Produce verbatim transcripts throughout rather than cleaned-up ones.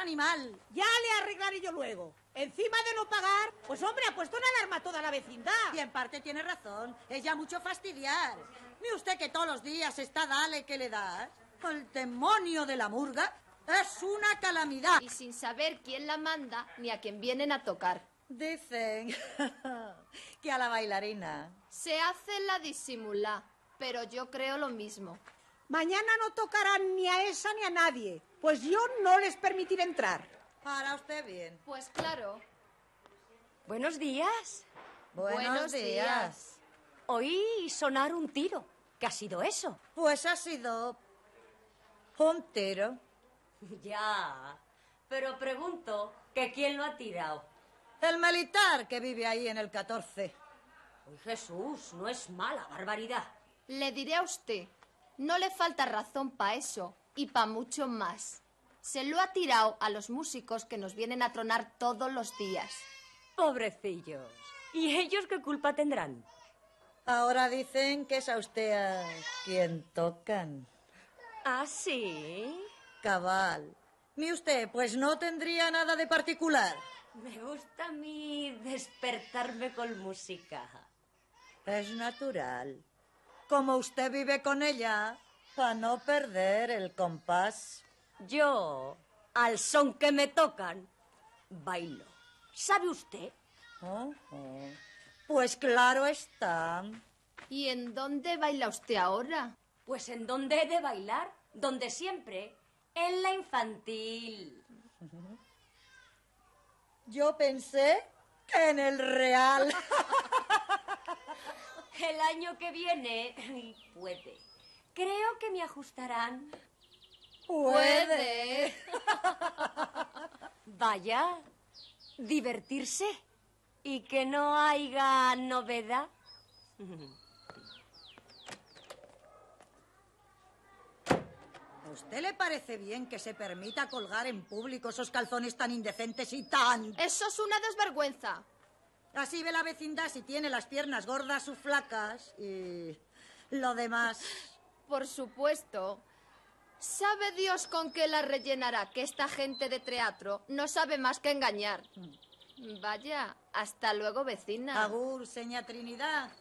Animal. Ya le arreglaré yo luego. Encima de no pagar, pues hombre, ha puesto una alarma a toda la vecindad. Y en parte tiene razón, es ya mucho fastidiar. Mire usted que todos los días está dale que le das. El demonio de la murga es una calamidad. Y sin saber quién la manda ni a quién vienen a tocar. Dicen que a la bailarina. Se hace la disimulá, pero yo creo lo mismo. Mañana no tocarán ni a esa ni a nadie. Pues yo no les permitiré entrar. Para usted bien. Pues claro. Buenos días. Buenos, Buenos días. días. Oí sonar un tiro. ¿Qué ha sido eso? Pues ha sido un tiro. Ya. Pero pregunto que quién lo ha tirado. El militar que vive ahí en el catorce. Uy, Jesús, no es mala barbaridad. Le diré a usted, no le falta razón para eso. Y pa' mucho más. Se lo ha tirado a los músicos que nos vienen a tronar todos los días. Pobrecillos. ¿Y ellos qué culpa tendrán? Ahora dicen que es a usted a quien tocan. ¿Ah, sí? Cabal. Ni usted, pues no tendría nada de particular. Me gusta a mí despertarme con música. Es natural. Como usted vive con ella... Para no perder el compás. Yo, al son que me tocan, bailo. ¿Sabe usted? Oh, oh. Pues claro está. ¿Y en dónde baila usted ahora? Pues en dónde he de bailar, donde siempre, en la infantil. Yo pensé que en el Real. El año que viene puede. Creo que me ajustarán. ¡Puede! Vaya, divertirse y que no haya novedad. ¿A usted le parece bien que se permita colgar en público esos calzones tan indecentes y tan...? ¡Eso es una desvergüenza! Así ve la vecindad si tiene las piernas gordas o flacas y lo demás... Por supuesto. Sabe Dios con qué la rellenará, que esta gente de teatro no sabe más que engañar. Vaya, hasta luego, vecina. Agur, señá Trinidad.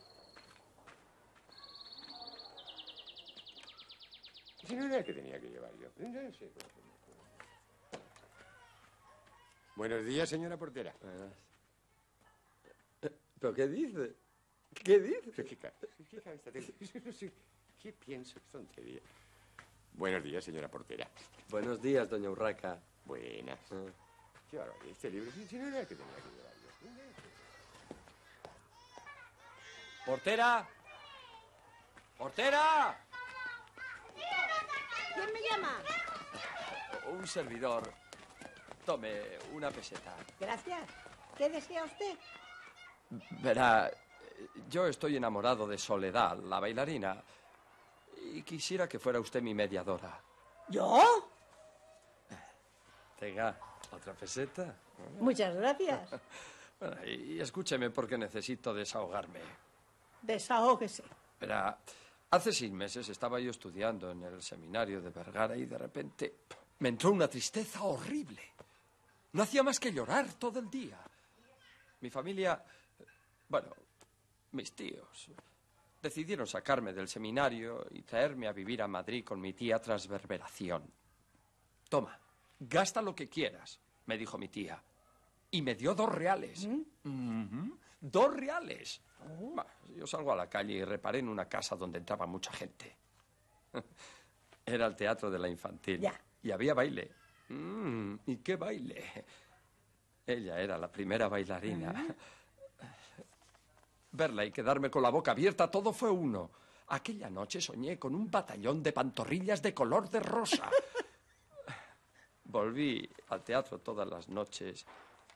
Sí, no era que tenía que llevar yo. Buenos días, señora portera. ¿Pero qué dice? ¿Qué dice? ¿Qué ¿Qué pienso? ¿Qué tontería? Buenos días, señora portera. Buenos días, doña Urraca. Buenas. Ah. Qué barbaridad, este libro. Si no era el que tenía que llevar yo. ¡Portera! ¡Portera! ¿Quién me llama? Un servidor. Tome una peseta. Gracias. ¿Qué desea usted? Verá, yo estoy enamorado de Soledad, la bailarina... Y quisiera que fuera usted mi mediadora. ¿Yo? Tenga, otra peseta. Muchas gracias. Bueno, y escúcheme porque necesito desahogarme. Desahógese. Verá, hace seis meses estaba yo estudiando en el seminario de Vergara y de repente me entró una tristeza horrible. No hacía más que llorar todo el día. Mi familia, bueno, mis tíos... Decidieron sacarme del seminario y traerme a vivir a Madrid con mi tía tras verberación. Toma, gasta lo que quieras, me dijo mi tía. Y me dio dos reales. ¿Mm? Mm-hmm. Dos reales. Oh. Bah, yo salgo a la calle y reparé en una casa donde entraba mucha gente. Era el teatro de la infantil. Ya. Y había baile. Mm, ¿y qué baile? Ella era la primera bailarina. ¿Mm? verla y quedarme con la boca abierta, todo fue uno. Aquella noche soñé con un batallón de pantorrillas de color de rosa. Volví al teatro todas las noches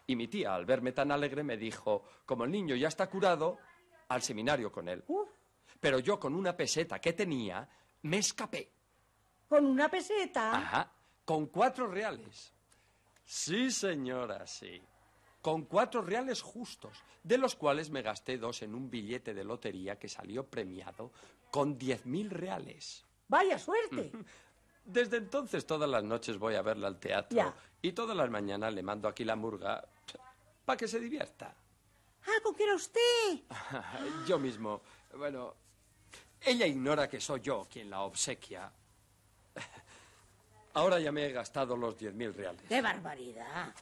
y mi tía, al verme tan alegre, me dijo, como el niño ya está curado, al seminario con él. Uh. Pero yo con una peseta que tenía, me escapé. ¿Con una peseta? Ajá, con cuatro reales. Sí, señora, sí. Con cuatro reales justos, de los cuales me gasté dos en un billete de lotería que salió premiado con diez mil reales. ¡Vaya suerte! Desde entonces todas las noches voy a verla al teatro. Ya. Y todas las mañanas le mando aquí la murga para que se divierta. Ah, ¿con qué era usted? Yo mismo. Bueno, ella ignora que soy yo quien la obsequia. Ahora ya me he gastado los diez mil reales. ¡Qué barbaridad!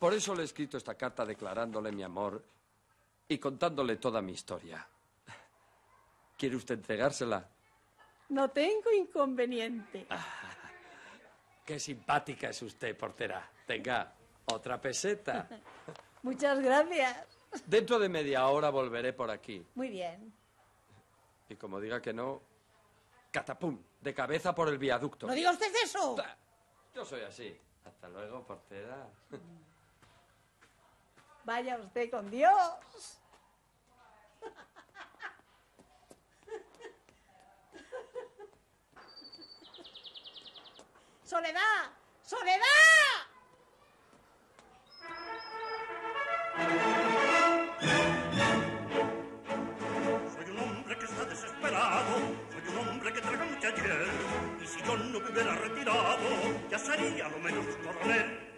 Por eso le he escrito esta carta declarándole mi amor y contándole toda mi historia. ¿Quiere usted entregársela? No tengo inconveniente. Ah, qué simpática es usted, portera. Tenga, otra peseta. Muchas gracias. Dentro de media hora volveré por aquí. Muy bien. Y como diga que no, catapum, de cabeza por el viaducto. ¡No diga usted eso! Yo soy así. Hasta luego, portera. Vaya usted con Dios. ¡Soledad! ¡Soledad! Soy un hombre que está desesperado, soy un hombre que traga mucha hiel, y si yo no me hubiera retirado, ya sería lo menos un coronel.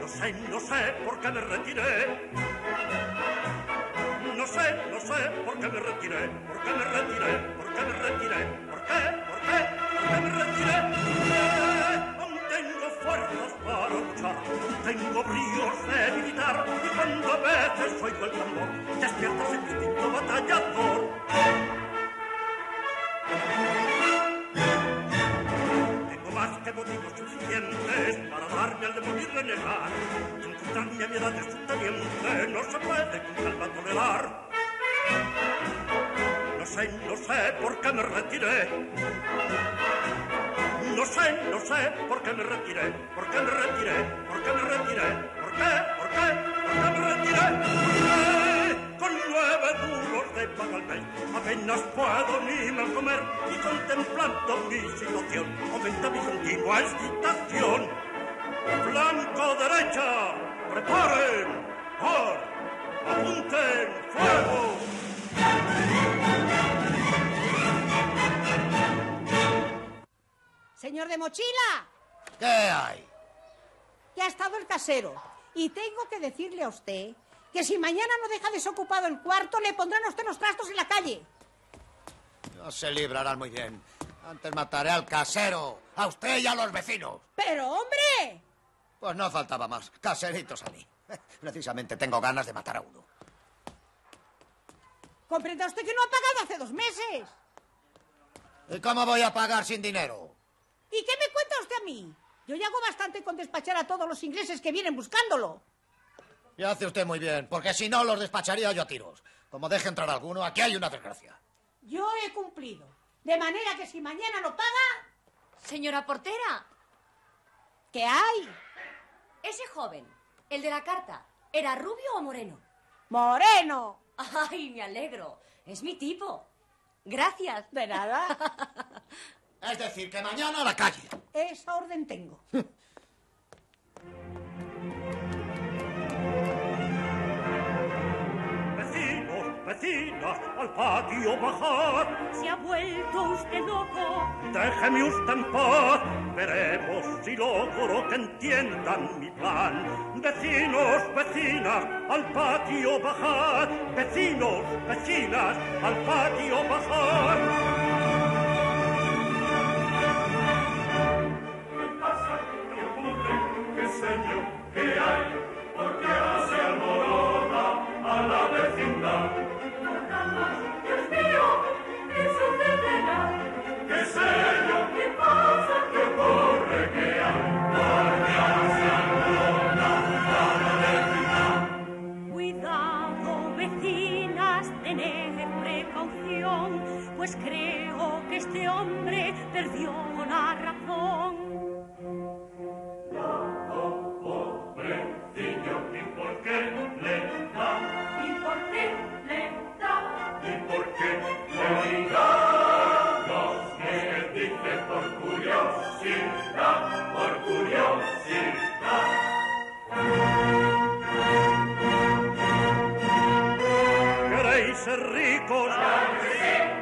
No sé, no sé por qué me retiré. No sé, no sé por qué me retiré, por qué me retiré, por qué me retiré, por qué, por qué. Me retiré, aún tengo fuerzas para luchar, tengo bríos de militar, y cuando a veces suelto el tambor, despierta ese instinto batallador. Tengo más que motivos suficientes para darme al de morir de negar, y encontrarme a mi edad de subteniente no se puede con calma tolerar. No sé, no sé por qué me retiré. No sé, no sé por qué me retiré, por qué me retiré, por qué me retiré, por qué, por qué, por qué me retiré. Porque con nueve duros de paga al mes apenas puedo ni mal comer y contemplando mi situación aumenta mi continua excitación. Blanco derecha, preparen, or, apunten, fuego. ¡Señor de Mochila! ¿Qué hay? Que ha estado el casero. Y tengo que decirle a usted que si mañana no deja desocupado el cuarto, le pondrán a usted los trastos en la calle. No se librarán muy bien. Antes mataré al casero, a usted y a los vecinos. ¡Pero, hombre! Pues no faltaba más. Caseritos a mí. Precisamente tengo ganas de matar a uno. Comprenda usted que no ha pagado hace dos meses. ¿Y cómo voy a pagar sin dinero? ¿Y qué me cuenta usted a mí? Yo ya hago bastante con despachar a todos los ingleses que vienen buscándolo. Y hace usted muy bien, porque si no los despacharía yo a tiros. Como deje entrar alguno, aquí hay una desgracia. Yo he cumplido. De manera que si mañana no paga... Señora portera. ¿Qué hay? Ese joven, el de la carta, ¿era rubio o moreno? ¡Moreno! ¡Ay, me alegro! Es mi tipo. Gracias. De nada. Es decir, que mañana a la calle. Esa orden tengo. Vecinos, vecinas, al patio bajar. Se ha vuelto usted loco. Déjeme usted en paz. Veremos si logro que entiendan mi plan. Vecinos, vecinas, al patio bajar. Vecinos, vecinas, al patio bajar. Señor, ¿qué hay? ¿Por qué no se alborota a la vecindad? Nunca más, Dios mío, ¿qué sucederá? ¿Qué señor? ¿Qué pasa? ¿Qué ocurre? ¿Qué hay? ¿Por qué no se alborota a la vecindad? Cuidado. pues creo que este hombre perdió la razón.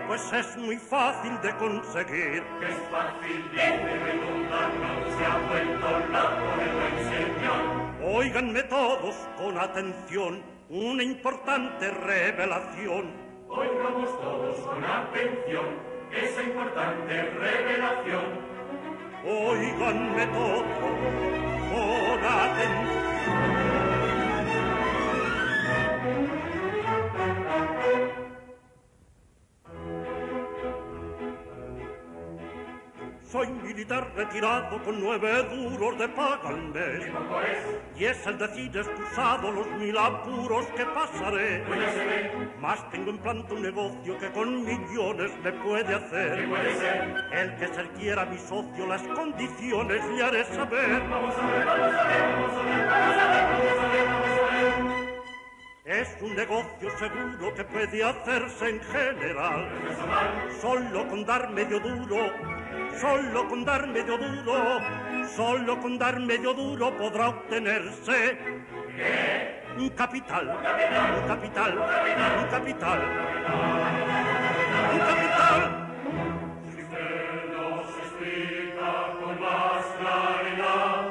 Pues es muy fácil de conseguir. Es fácil de redundar, no se ha vuelto loco el buen señor. Óiganme todos con atención, una importante revelación. Oigamos todos con atención, esa importante revelación. Óiganme todos con atención. Soy militar retirado con nueve duros de paga al mes. Y es al decir excusado los mil apuros que pasaré. Más tengo en planta un negocio que con millones me puede hacer. El que se quiera mi socio, las condiciones le haré saber. Vamos a ver, vamos a ver, vamos a ver, vamos a ver, vamos a ver, vamos a ver. Es un negocio seguro que puede hacerse en general. Solo con dar medio duro, solo con dar medio duro, solo con dar medio duro podrá obtenerse un capital, un capital, un capital, un capital, un capital. Si usted nos explica con más claridad,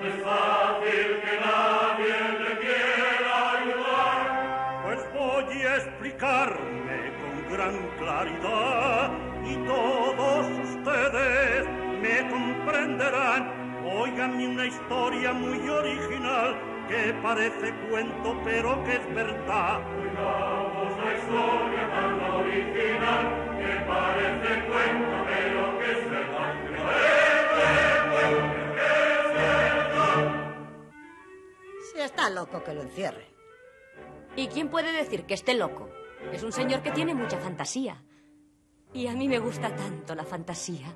no es fácil que nadie le quiera ayudar. Pues voy a explicarme con gran claridad y todos ustedes me comprenderán. Óiganme una historia muy original que parece cuento pero que es verdad. Oigamos una historia tan original que parece cuento pero que es verdad. Si está loco que lo encierre. ¿Y quién puede decir que esté loco? Es un señor que tiene mucha fantasía. Y a mí me gusta tanto la fantasía.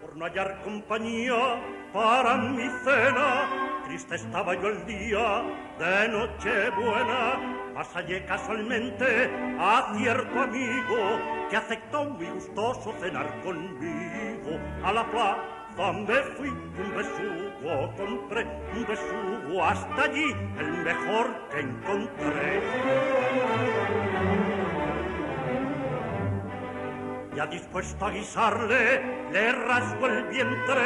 Por no hallar compañía para mi cena, triste estaba yo el día de Nochebuena. Mas hallé casualmente a cierto amigo que aceptó muy gustoso cenar conmigo. A la plaza me fui, un besugo compré, un besugo hasta allí, el mejor que encontré. Ya dispuesto a guisarle, le rasgo el vientre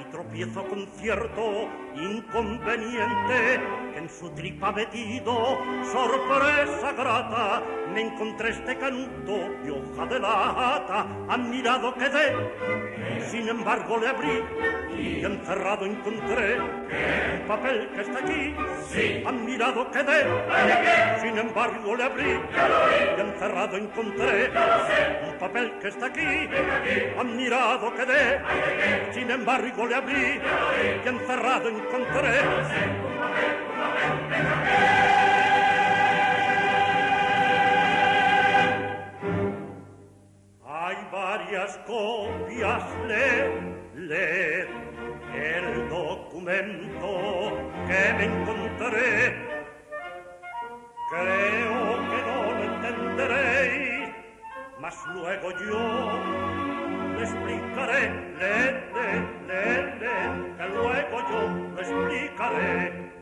y tropiezo con cierto inconveniente. En su tripa metido, sorpresa grata, me encontré este canuto de hoja de lata. Admirado quedé, sin embargo le abrí y encerrado encontré el papel que está aquí. Sí. Admirado quedé, sin embargo le abrí y encerrado encontré un papel que está aquí. Admirado quedé, sin embargo le abrí y encerrado encontré un papel. Hay varias copias, leed, leed el documento que me encontré. Creo que no lo entenderéis, mas luego yo lo explicaré. Leed, leed, leed, leed, que luego yo lo explicaré.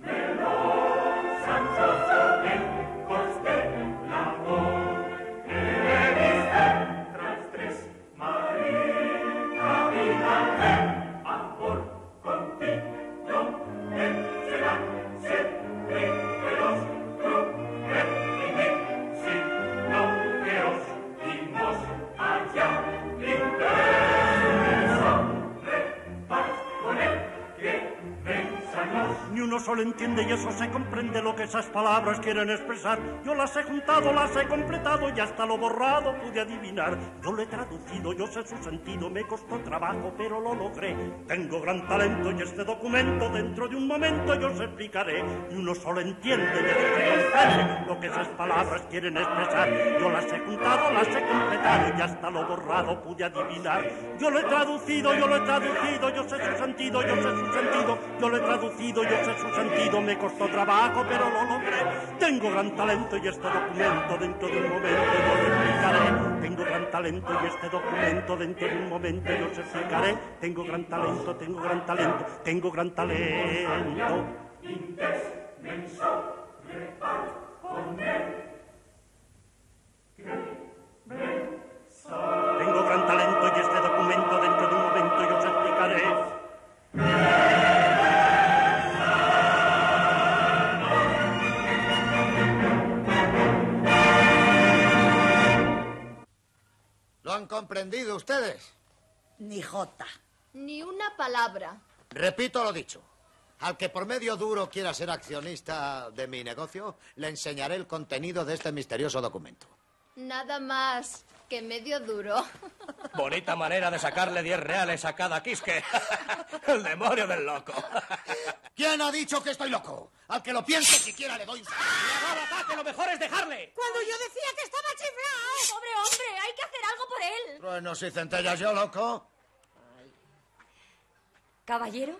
Veloz, ansioso, ven, coste la voz. ni uno solo entiende y eso se comprende lo que esas palabras quieren expresar. Yo las he juntado, las he completado y hasta lo borrado pude adivinar. Yo lo he traducido, yo sé su sentido, me costó trabajo pero lo logré. Tengo gran talento y este documento dentro de un momento yo os explicaré. Ni uno solo entiende y eso se comprende lo que esas palabras quieren expresar. Yo las he juntado, las he completado y hasta lo borrado pude adivinar. Yo lo he traducido, yo lo he traducido, yo sé su sentido, yo sé su sentido, yo lo he traducido, yo sé su sentido, me costó trabajo pero lo logré. Tengo gran talento y este documento dentro de un momento yo os explicaré. Tengo gran talento y este documento dentro de un momento yo os explicaré. Tengo gran talento, tengo gran talento, tengo gran talento. Tengo gran talento y este documento dentro de un momento yo os explicaré. ¿Lo han comprendido ustedes? Ni jota. Ni una palabra. Repito lo dicho. Al que por medio duro quiera ser accionista de mi negocio, le enseñaré el contenido de este misterioso documento. Nada más que medio duro. Bonita manera de sacarle diez reales a cada quisque. El demonio del loco. ¿Quién ha dicho que estoy loco? Al que lo piense siquiera le doy un... ¡Y ahora, papá, lo mejor es dejarle! Cuando yo decía que estaba chiflado. ¡Pobre hombre! ¡Hay que hacer algo por él! Truenos y centellas yo, loco. Ay. Caballero,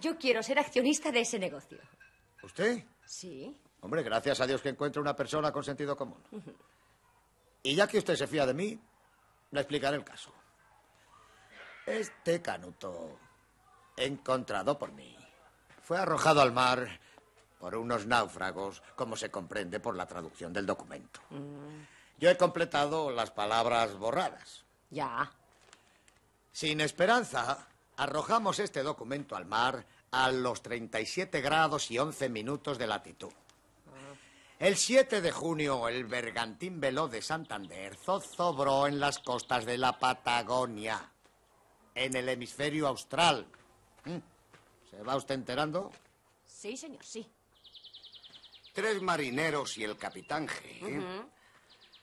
yo quiero ser accionista de ese negocio. ¿Usted? Sí. Hombre, gracias a Dios que encuentro una persona con sentido común. Uh-huh. Y ya que usted se fía de mí, le explicaré el caso. Este canuto, encontrado por mí, fue arrojado al mar por unos náufragos, como se comprende por la traducción del documento. Mm. Yo he completado las palabras borradas. Ya. Sin esperanza, arrojamos este documento al mar a los treinta y siete grados y once minutos de latitud. El siete de junio, el bergantín Veloz de Santander zozobró en las costas de la Patagonia, en el hemisferio austral. ¿Se va usted enterando? Sí, señor, sí. Tres marineros y el capitán G. Uh-huh.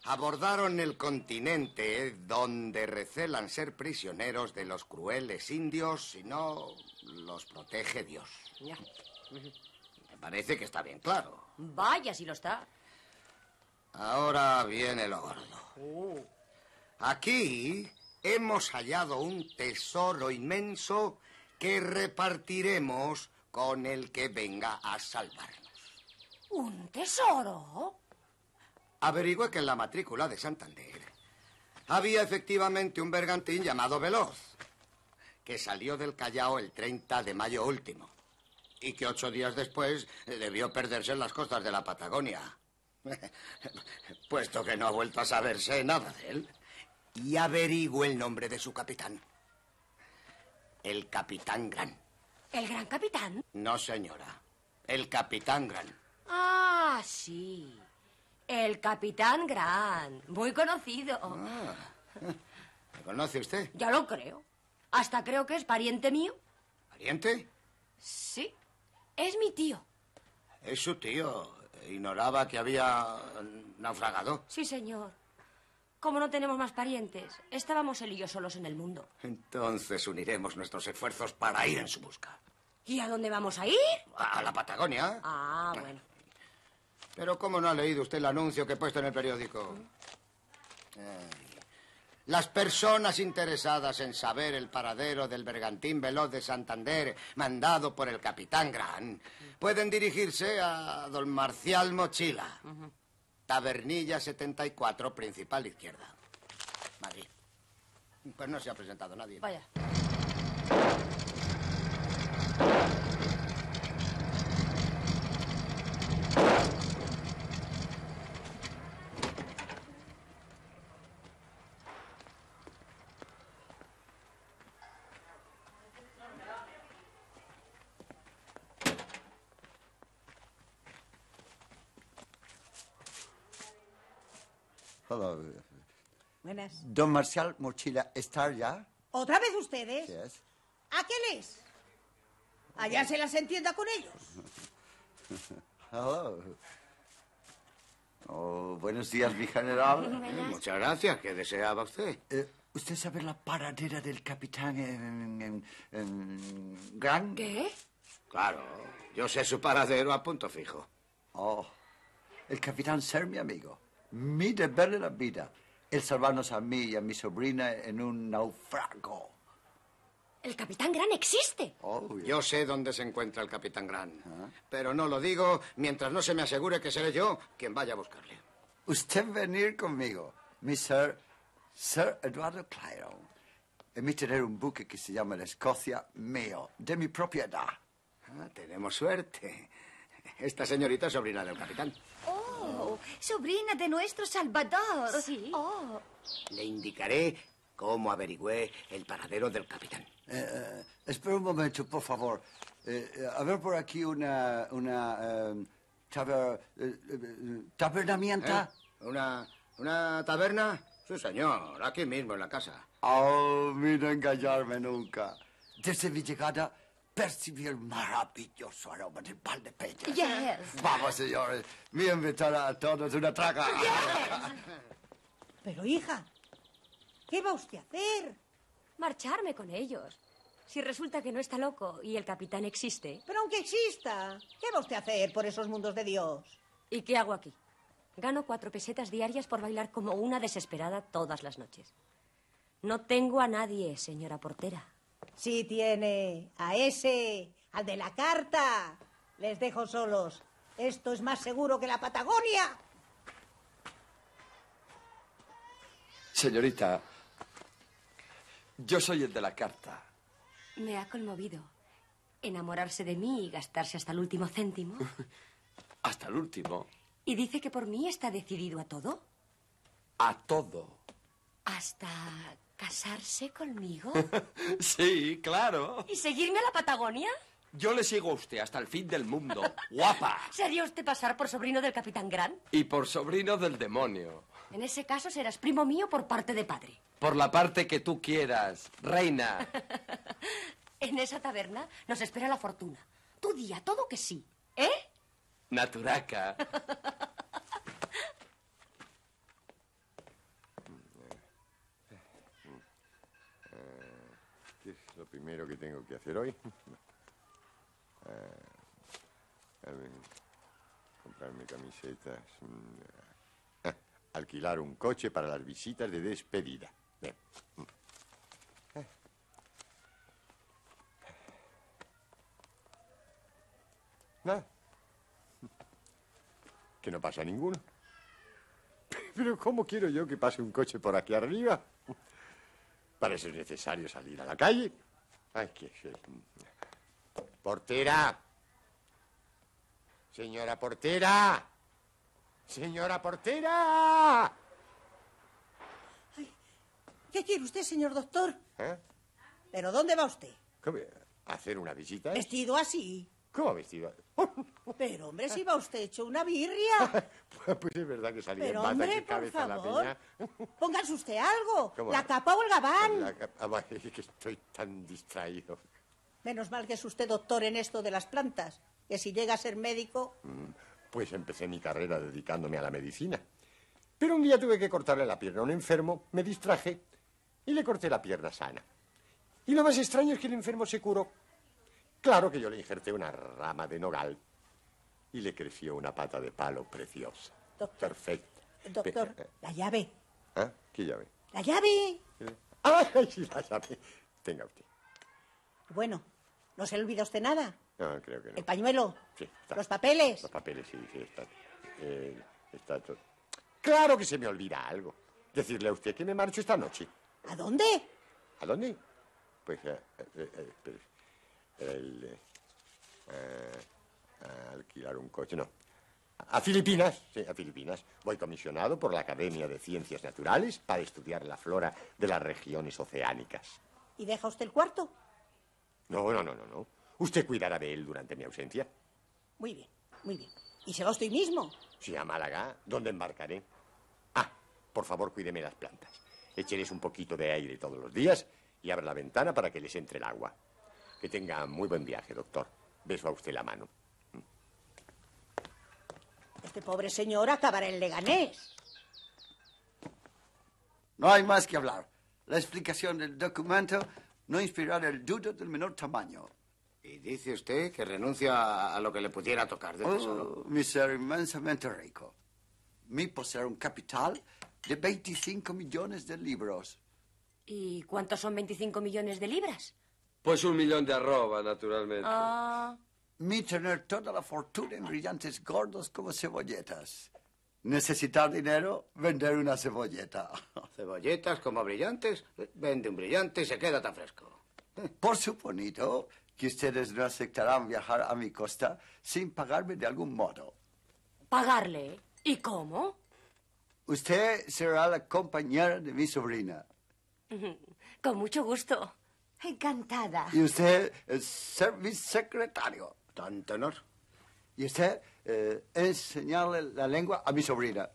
Abordaron el continente donde recelan ser prisioneros de los crueles indios, si no los protege Dios. Ya. Uh-huh. Parece que está bien claro. Vaya, si lo está. Ahora viene lo gordo. Aquí hemos hallado un tesoro inmenso que repartiremos con el que venga a salvarnos. ¿Un tesoro? Averigüé que en la matrícula de Santander había efectivamente un bergantín llamado Veloz, que salió del Callao el treinta de mayo último. Y que ocho días después debió perderse en las costas de la Patagonia. Puesto que no ha vuelto a saberse nada de él. Y averigüe el nombre de su capitán. El Capitán Grant. ¿El Gran Capitán? No, señora. El Capitán Grant. Ah, sí. El Capitán Grant. Muy conocido. Ah. ¿Me conoce usted? Ya lo creo. Hasta creo que es pariente mío. ¿Pariente? Sí. Es mi tío. Es su tío. Ignoraba que había naufragado. Sí, señor. Como no tenemos más parientes, estábamos él y yo solos en el mundo. Entonces uniremos nuestros esfuerzos para ir en su busca. ¿Y a dónde vamos a ir? A la Patagonia. Ah, bueno. Pero ¿cómo no ha leído usted el anuncio que he puesto en el periódico? Ay. Las personas interesadas en saber el paradero del bergantín Veloz de Santander, mandado por el Capitán Grant, pueden dirigirse a don Marcial Mochila, Tabernilla setenta y cuatro, principal izquierda, Madrid. Pues no se ha presentado nadie. Vaya. Buenas. Don Marcial Mochila, ¿está ya? ¿Otra vez ustedes? Yes. ¿A quién es? Allá se las entienda con ellos. Hello. Oh, buenos días, mi general. Eh, muchas gracias. ¿Qué deseaba usted? Eh, ¿Usted sabe la paradera del capitán eh, eh, eh, Grant? ¿Qué? Claro. Yo sé su paradero a punto fijo. Oh. El capitán Ser, mi amigo. Mi deber de la vida. El salvarnos a mí y a mi sobrina en un naufrago. El capitán Grant existe. Obvio. Yo sé dónde se encuentra el capitán Grant. ¿Ah? Pero no lo digo mientras no se me asegure que seré yo quien vaya a buscarle. Usted venir conmigo, mi Sir, Sir Eduardo Clairon. En mí tener un buque que se llama la Escocia mío, de mi propiedad. Ah, tenemos suerte. Esta señorita es sobrina del capitán. Oh, sobrina de nuestro Salvador. Sí. Oh. Le indicaré cómo averigüé el paradero del capitán. Eh, eh, espera un momento, por favor. Eh, eh, a ver por aquí una... una eh, taber, eh, eh, ¿tabernamienta? ¿Eh? ¿Una, ¿Una taberna? Sí, señor. Aquí mismo, en la casa. Oh, mira, engañarme nunca. Desde mi llegada percibí el maravilloso aroma del pan de peñas. Yes. Vamos, señores. Me invitará a todos una traga. Yes. Pero, hija, ¿qué va usted a hacer? Marcharme con ellos. Si resulta que no está loco y el capitán existe. Pero aunque exista, ¿qué va usted a hacer por esos mundos de Dios? ¿Y qué hago aquí? Gano cuatro pesetas diarias por bailar como una desesperada todas las noches. No tengo a nadie, señora portera. Sí tiene. A ese, al de la carta. Les dejo solos. Esto es más seguro que la Patagonia. Señorita, yo soy el de la carta. Me ha conmovido enamorarse de mí y gastarse hasta el último céntimo. ¿Hasta el último? ¿Y dice que por mí está decidido a todo? A todo. ¿Hasta casarse conmigo? Sí, claro. ¿Y seguirme a la Patagonia? Yo le sigo a usted hasta el fin del mundo. ¡Guapa! ¿Se haría usted pasar por sobrino del capitán Grant? Y por sobrino del demonio. En ese caso serás primo mío por parte de padre. Por la parte que tú quieras, reina. En esa taberna nos espera la fortuna. Tú di a todo que sí, ¿eh? Naturaca. ¿Qué es lo primero que tengo que hacer hoy? Comprarme camisetas. Alquilar un coche para las visitas de despedida. Bien. Nada. Que no pasa ninguno. Pero ¿cómo quiero yo que pase un coche por aquí arriba? Para eso es necesario salir a la calle. Ay, qué ser. Portera. Señora portera. ¡Señora portera! Ay, ¿qué quiere usted, señor doctor? ¿Eh? ¿Pero dónde va usted? ¿Cómo? ¿A hacer una visita? ¿Vestido así? ¿Cómo vestido así? Pero, hombre, si va usted hecho una birria. Pues es verdad que salía en bata y cabeza la peña. Póngase usted algo. ¿Cómo? ¿La capa o el gabán? La capa. Es que estoy tan distraído. Menos mal que es usted doctor en esto de las plantas. Que si llega a ser médico... Mm. Pues empecé mi carrera dedicándome a la medicina. Pero un día tuve que cortarle la pierna a un enfermo, me distraje y le corté la pierna sana. Y lo más extraño es que el enfermo se curó. Claro que yo le injerté una rama de nogal y le creció una pata de palo preciosa. Doctor, perfecto. Doctor, Pe la llave. ¿Ah? ¿Qué llave? La llave. ¡Ay, sí, la llave! Tenga usted. Bueno, ¿no se le olvida usted nada? No, creo que no. ¿El pañuelo? Sí, está. ¿Los papeles? Los papeles, sí, sí, está. Eh, está todo. Claro que se me olvida algo. Decirle a usted que me marcho esta noche. ¿A dónde? ¿A dónde? Pues, eh, eh, eh, espere. El, eh, eh, a alquilar un coche, no. A Filipinas, sí, a Filipinas. Voy comisionado por la Academia de Ciencias Naturales para estudiar la flora de las regiones oceánicas. ¿Y deja usted el cuarto? No, no, no, no, no. Usted cuidará de él durante mi ausencia. Muy bien, muy bien. ¿Y se va usted mismo? Sí, a Málaga, donde embarcaré. Ah, por favor, cuídeme las plantas. Écheles un poquito de aire todos los días y abra la ventana para que les entre el agua. Que tenga muy buen viaje, doctor. Beso a usted la mano. Este pobre señor acabará en Leganés. No hay más que hablar. La explicación del documento no inspirará el dudo del menor tamaño. Y dice usted que renuncia a lo que le pudiera tocar de tesoro. Oh, mi ser inmensamente rico. Mi poseer un capital de veinticinco millones de libros. ¿Y cuántos son veinticinco millones de libras? Pues un millón de arroba, naturalmente. Ah. Mi tener toda la fortuna en brillantes gordos como cebolletas. Necesitar dinero, vender una cebolleta. Cebolletas como brillantes, vende un brillante y se queda tan fresco. Por supuesto que ustedes no aceptarán viajar a mi costa sin pagarme de algún modo. ¿Pagarle? ¿Y cómo? Usted será la compañera de mi sobrina. Con mucho gusto. Encantada. Y usted es ser mi secretario. Tanto honor. Y usted... Eh, enseñarle la lengua a mi sobrina.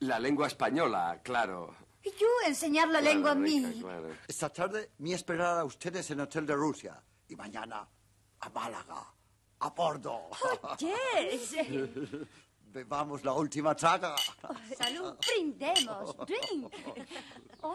La lengua española, claro. Y yo enseñar la claro, lengua rica, a mí. Claro. Esta tarde me esperará a ustedes en el Hotel de Rusia. Y mañana a Málaga, a bordo. Oh, yes. Bebamos la última traga. Salud, brindemos. Drink. Oh.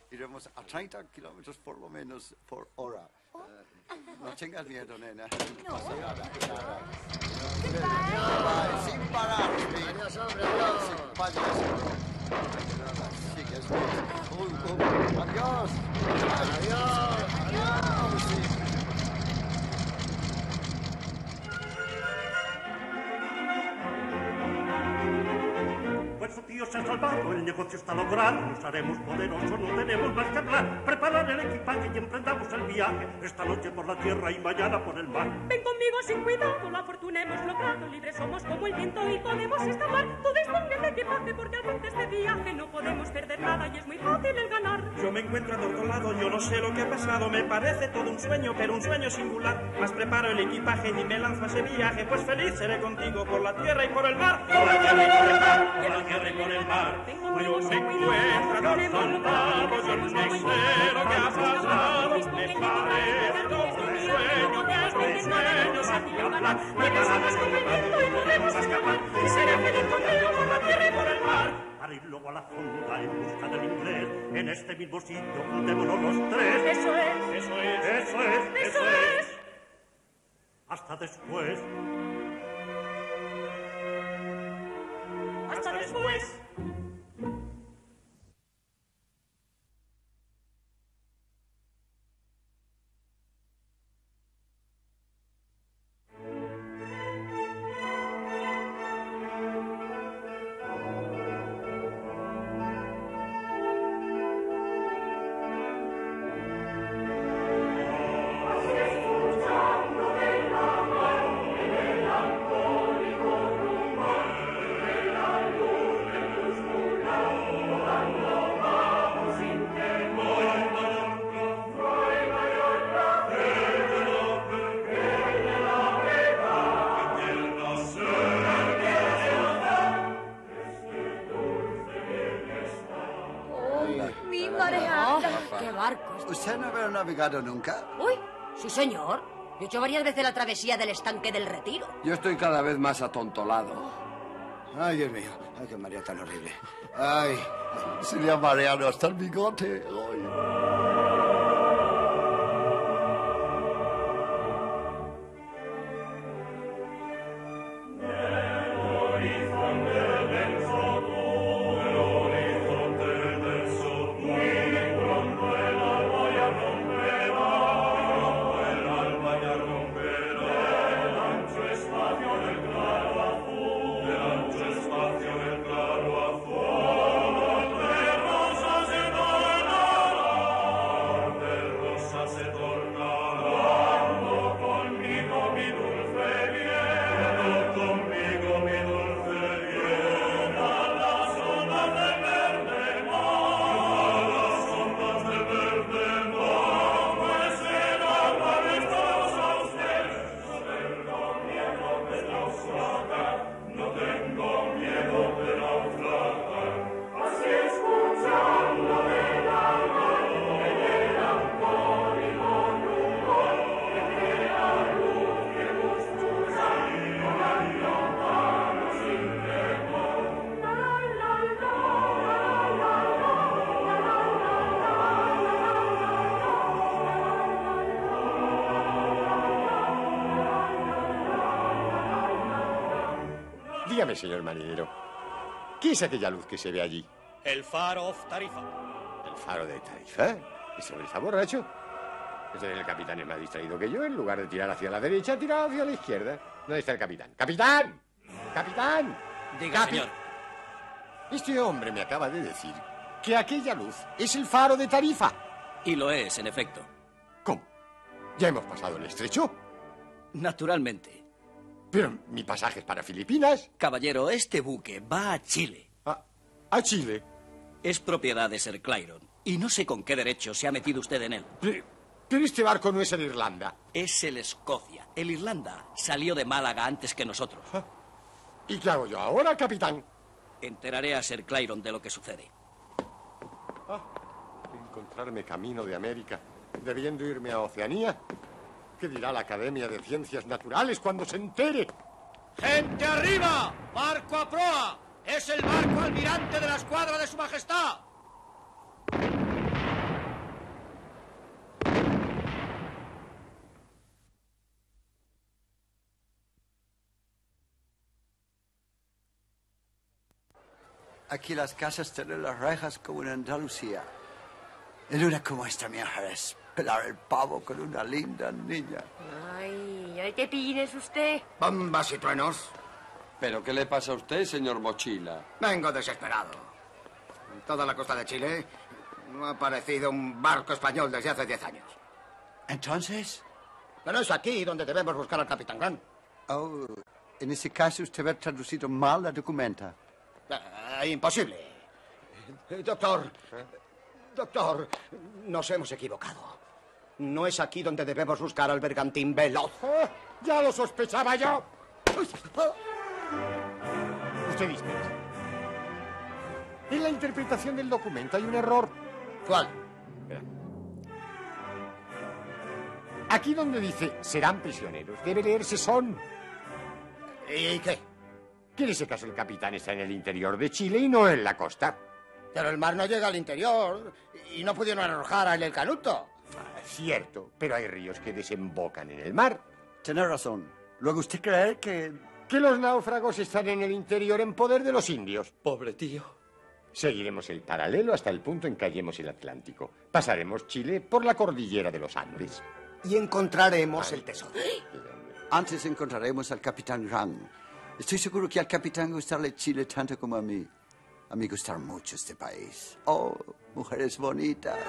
Iremos a treinta kilómetros por lo menos por hora. No tengas miedo, nena. No. Goodbye. Sin parar, Smith. Adiós, hombre. Sin parar. Adiós. Adiós. Adiós. Vuestro tío se ha salvado, el negocio está logrado. Nos haremos poderosos, no tenemos más que hablar. Preparar el equipaje y emprendamos el viaje. Esta noche por la tierra y mañana por el mar. Ven conmigo sin cuidado, la fortuna hemos logrado. Libres somos como el viento y podemos escapar. Todo es tan grande que pase porque al fin de este viaje no podemos perder nada y es muy fácil el ganar. Yo me encuentro de otro lado, yo no sé lo que ha pasado. Me parece todo un sueño, pero un sueño singular. Mas preparo el equipaje y me lanzo a ese viaje. Pues feliz seré contigo por la tierra y por el mar. Por la tierra y por el mar, por la tierra y por el mar. Yo me encuentro de otro lado, yo no sé lo que ha pasado. Me parece todo un sueño, que es un sueño sin hablar. Preparamos como el viento y podemos escapar. Y seré feliz contigo por la tierra y por el mar. Para ir luego a la fonda en busca del inglés, en este mismo sitio juntémonos los tres. Eso es, eso es, eso es, eso es. Hasta después. Hasta después. ¿Navegado nunca? Uy, sí señor. Yo he hecho varias veces la travesía del estanque del Retiro. Yo estoy cada vez más atontolado. Ay, Dios mío. Ay, qué marea tan horrible. Ay, se le ha mareado hasta el bigote. Ay. Dígame, señor marinero, ¿qué es aquella luz que se ve allí? El faro of Tarifa. ¿El faro de Tarifa? ¿Ese hombre está borracho? Entonces el capitán es más distraído que yo. En lugar de tirar hacia la derecha, ha tirado hacia la izquierda. ¿Dónde está el capitán? ¡Capitán! ¡Capitán! Diga, Capi señor. Este hombre me acaba de decir que aquella luz es el faro de Tarifa. Y lo es, en efecto. ¿Cómo? ¿Ya hemos pasado el estrecho? Naturalmente. Pero mi pasaje es para Filipinas. Caballero, este buque va a Chile. ¿A, a Chile? Es propiedad de Sir Clairon. Y no sé con qué derecho se ha metido usted en él. Pero, pero este barco no es el Irlanda. Es el Escocia. El Irlanda salió de Málaga antes que nosotros. ¿Ah? ¿Y qué hago yo ahora, capitán? Enteraré a Sir Clairon de lo que sucede. Ah, encontrarme camino de América, debiendo irme a Oceanía. ¿Qué dirá la Academia de Ciencias Naturales cuando se entere? ¡Gente arriba! ¡Barco a proa! ¡Es el barco almirante de la escuadra de su majestad! Aquí las casas tienen las rejas como en Andalucía. En una como esta mierda es pelar el pavo con una linda niña. Ay, ay, qué pines usted. Bombas y truenos. ¿Pero qué le pasa a usted, señor Mochila? Vengo desesperado. En toda la costa de Chile no ha aparecido un barco español desde hace diez años. ¿Entonces? Pero es aquí donde debemos buscar al capitán Grant. Oh, en ese caso usted ha traducido mal la documenta. Ah, imposible. Doctor, doctor, nos hemos equivocado. No es aquí donde debemos buscar al bergantín Veloz. ¿Eh? Ya lo sospechaba yo. Usted dispensa. En la interpretación del documento hay un error. ¿Cuál? Aquí donde dice serán prisioneros, debe leerse son. ¿Y qué? Que en ese caso el capitán está en el interior de Chile y no en la costa. Pero el mar no llega al interior y no pudieron arrojar a él el canuto. Ah, es cierto, pero hay ríos que desembocan en el mar. Tiene razón. Luego usted cree que... que los náufragos están en el interior en poder de los indios. Pobre tío. Seguiremos el paralelo hasta el punto en que hallemos el Atlántico. Pasaremos Chile por la cordillera de los Andes. Y encontraremos Ay. el tesoro. ¿Eh? Antes encontraremos al capitán Grant. Estoy seguro que al capitán gustarle Chile tanto como a mí. A mí gustar mucho este país. Oh, mujeres bonitas.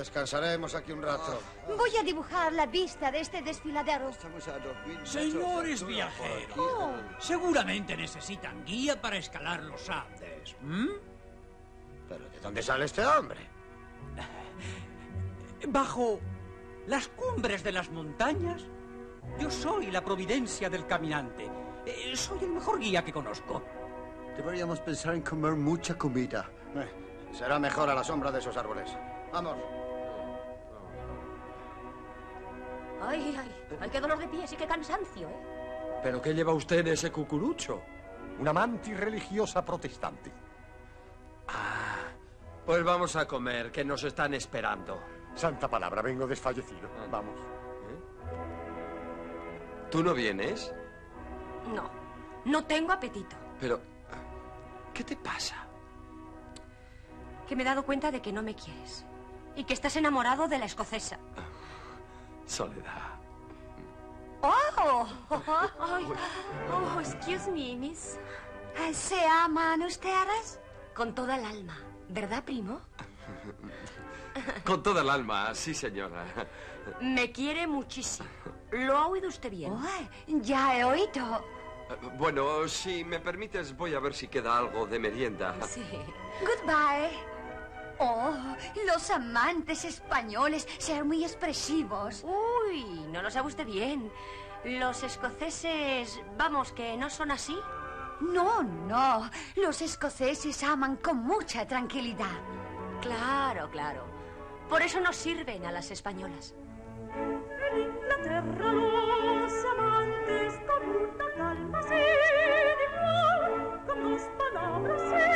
Descansaremos aquí un rato. Voy a dibujar la vista de este desfiladero. Señores viajeros, oh. seguramente necesitan guía para escalar los Andes. ¿Mm? ¿Pero de dónde sale este hombre? Bajo las cumbres de las montañas, yo soy la providencia del caminante. Soy el mejor guía que conozco. Deberíamos pensar en comer mucha comida. Eh, será mejor a la sombra de esos árboles. Vamos. Ay, ay, ay, qué dolor de pies y qué cansancio, ¿eh? ¿Pero qué lleva usted en ese cucurucho? Una mantis religiosa protestante. Ah, pues vamos a comer, que nos están esperando. Santa palabra, vengo desfallecido. Ah. Vamos. ¿Eh? ¿Tú no vienes? No, no tengo apetito. Pero, ¿qué te pasa? Que me he dado cuenta de que no me quieres. Y que estás enamorado de la escocesa. Ah. Soledad. Oh, oh, oh, excuse me, miss. ¿Se aman ustedes? Con toda el alma, ¿verdad, primo? Con toda el alma, sí, señora. Me quiere muchísimo. ¿Lo ha oído usted bien? Oh, ya he oído. Bueno, si me permites, voy a ver si queda algo de merienda. Sí. Goodbye. Oh, los amantes españoles, ser muy expresivos. Uy, no lo sabe usted bien. Los escoceses, vamos, que no son así. No, no, los escoceses aman con mucha tranquilidad. Claro, claro. Por eso no sirven a las españolas. En Inglaterra los amantes con una calma sin igual, con dos palabras sin igual,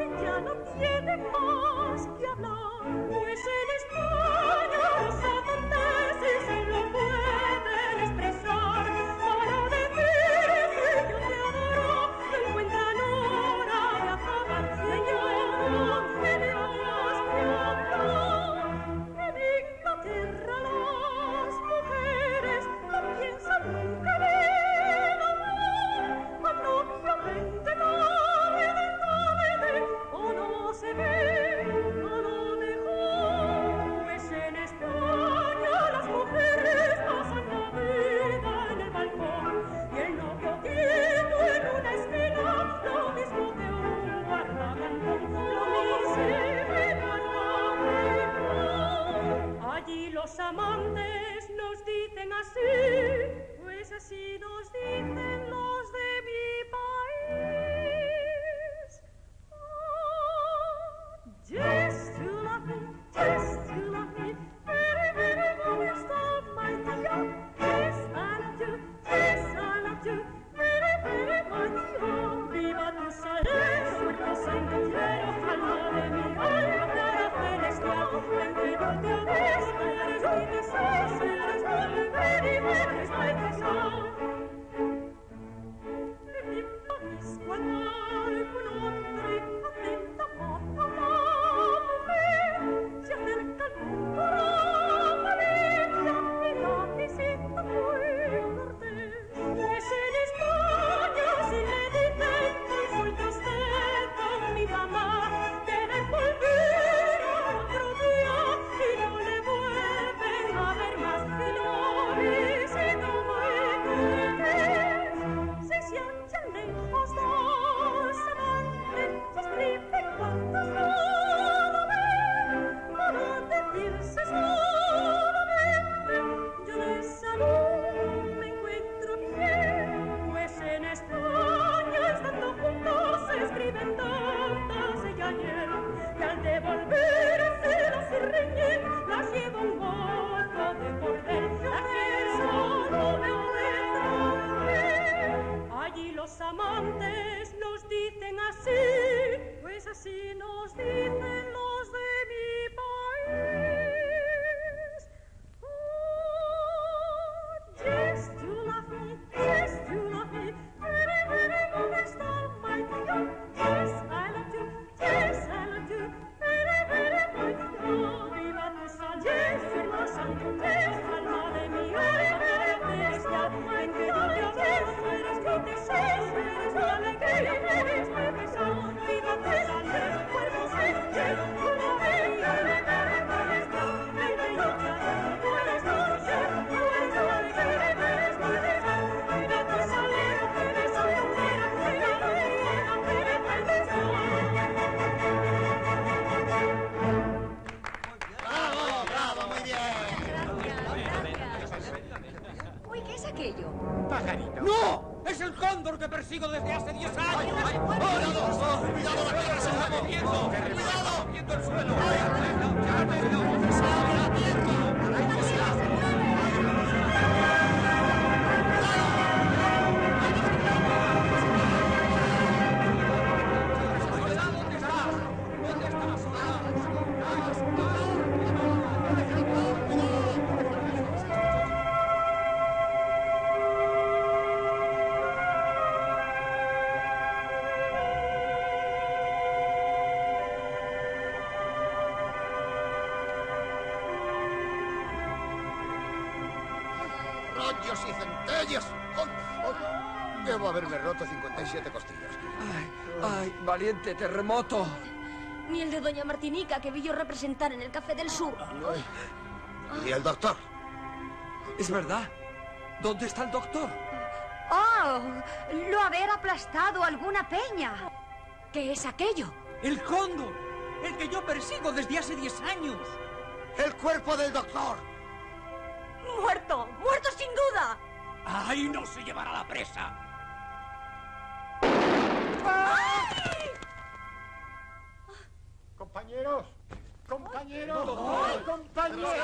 y ya no tiene más que hablar, pues en España los amantes se lo pueden expresar, para decirse yo te adoro, no encuentran hora de acabar, señor, que Dios pronto. En Inglaterra las mujeres no piensan nunca en amor, cuando obviamente no. Se ve a lo mejor, pues en España las mujeres pasan la vida en el balcón y el novio quieto en una esquina, lo mismo que un barragán, lo mismo que allí los amantes nos dicen así, pues así nos dicen los de mi país. Just to love me, just to love me, very, very long is all my dear. Yes, I love you, yes, I love you, very, very my dear. Viva tu salud, tu sangre, quiero hablar de mi alma, para feliz yo, entre yo te adoro, eres mi deseo, eres mi very, very my soul. En mi país cuando algún hombre atenta por amor, se acerca el mundo a Valencia y la visita muy cortés. Pues en España si le dicen que soy castelán con mi mamá, deben volver a otro día y no le vuelven a ver. Y centellas. Oh, oh. Debo haberme roto cincuenta y siete costillas. Ay, ay, valiente terremoto. Ni el de doña Martinica que vi yo representar en el Café del Sur. Ay. ¿Y el doctor? Es verdad. ¿Dónde está el doctor? Oh, lo haber aplastado alguna peña. ¿Qué es aquello? El cóndor, el que yo persigo desde hace diez años. El cuerpo del doctor. ¡Muerto! ¡Muerto sin duda! ¡Ay, no se llevará la presa! ¡Ay! ¡Compañeros! ¡Compañeros! ¡Ay, compañeros!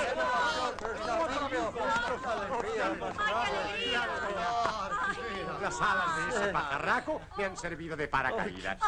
Las alas de ese pajarraco me han servido de paracaídas.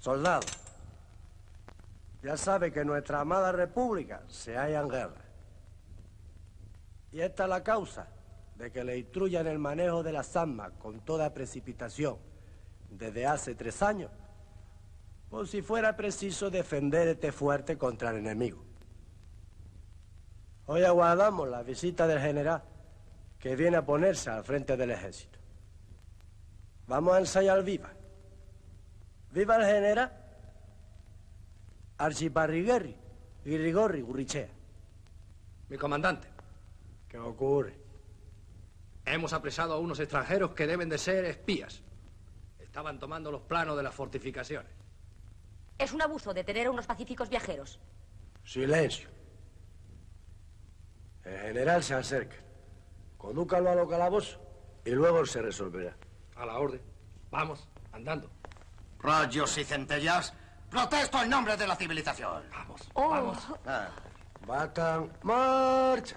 Soldado, ya sabe que nuestra amada república se halla en guerra. Y esta es la causa de que le instruyan el manejo de las armas con toda precipitación desde hace tres años, por si fuera preciso defender este fuerte contra el enemigo. Hoy aguardamos la visita del general que viene a ponerse al frente del ejército. Vamos a ensayar viva. ¡Viva el general Archiparriguerri y Rigorri Gurrichea! Mi comandante. ¿Qué ocurre? Hemos apresado a unos extranjeros que deben de ser espías. Estaban tomando los planos de las fortificaciones. Es un abuso detener a unos pacíficos viajeros. Silencio. El general se acerca. Condúcalo a los calabozos y luego se resolverá. A la orden. Vamos, andando. Rayos y centellas, protesto en nombre de la civilización. Vamos, oh. vamos. Ah. Batan, marcha.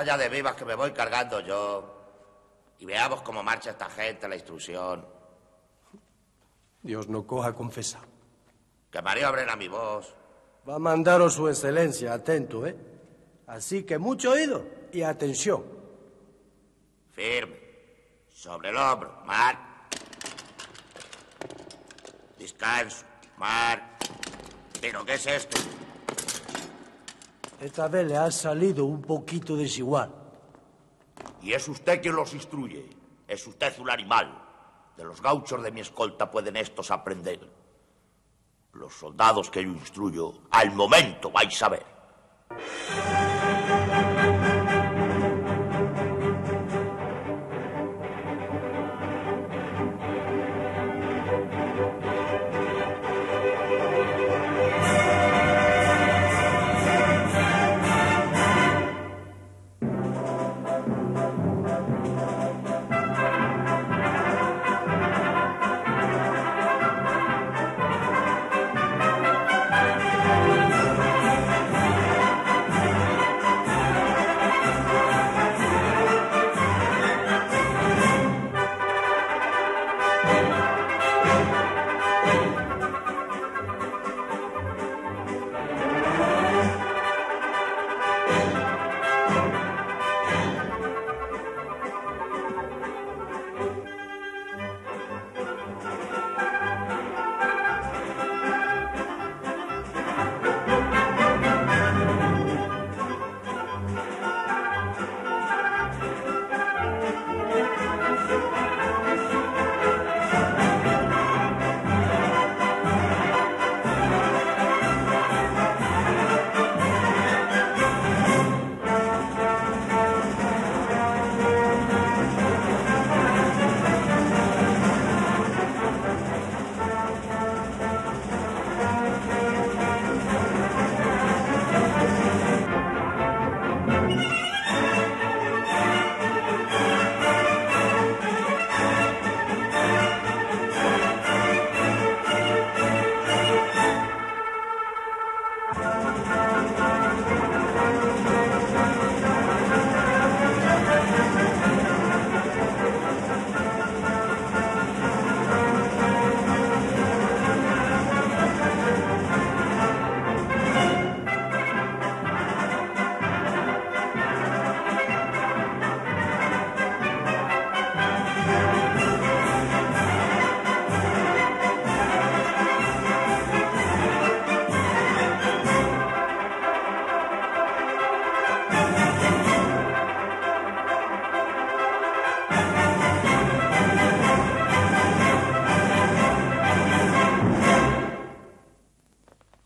basta ya de vivas que me voy cargando yo. Y veamos cómo marcha esta gente, la instrucción. Dios no coja confesa. Que María abren a mi voz. Va a mandaros su excelencia, atento, ¿eh? Así que mucho oído y atención. Firme. Sobre el hombro, mar. Descanso, mar. ¿Pero qué es esto? Esta vez le ha salido un poquito desigual. Y es usted quien los instruye. Es usted un animal. De los gauchos de mi escolta pueden estos aprender. Los soldados que yo instruyo, al momento vais a ver.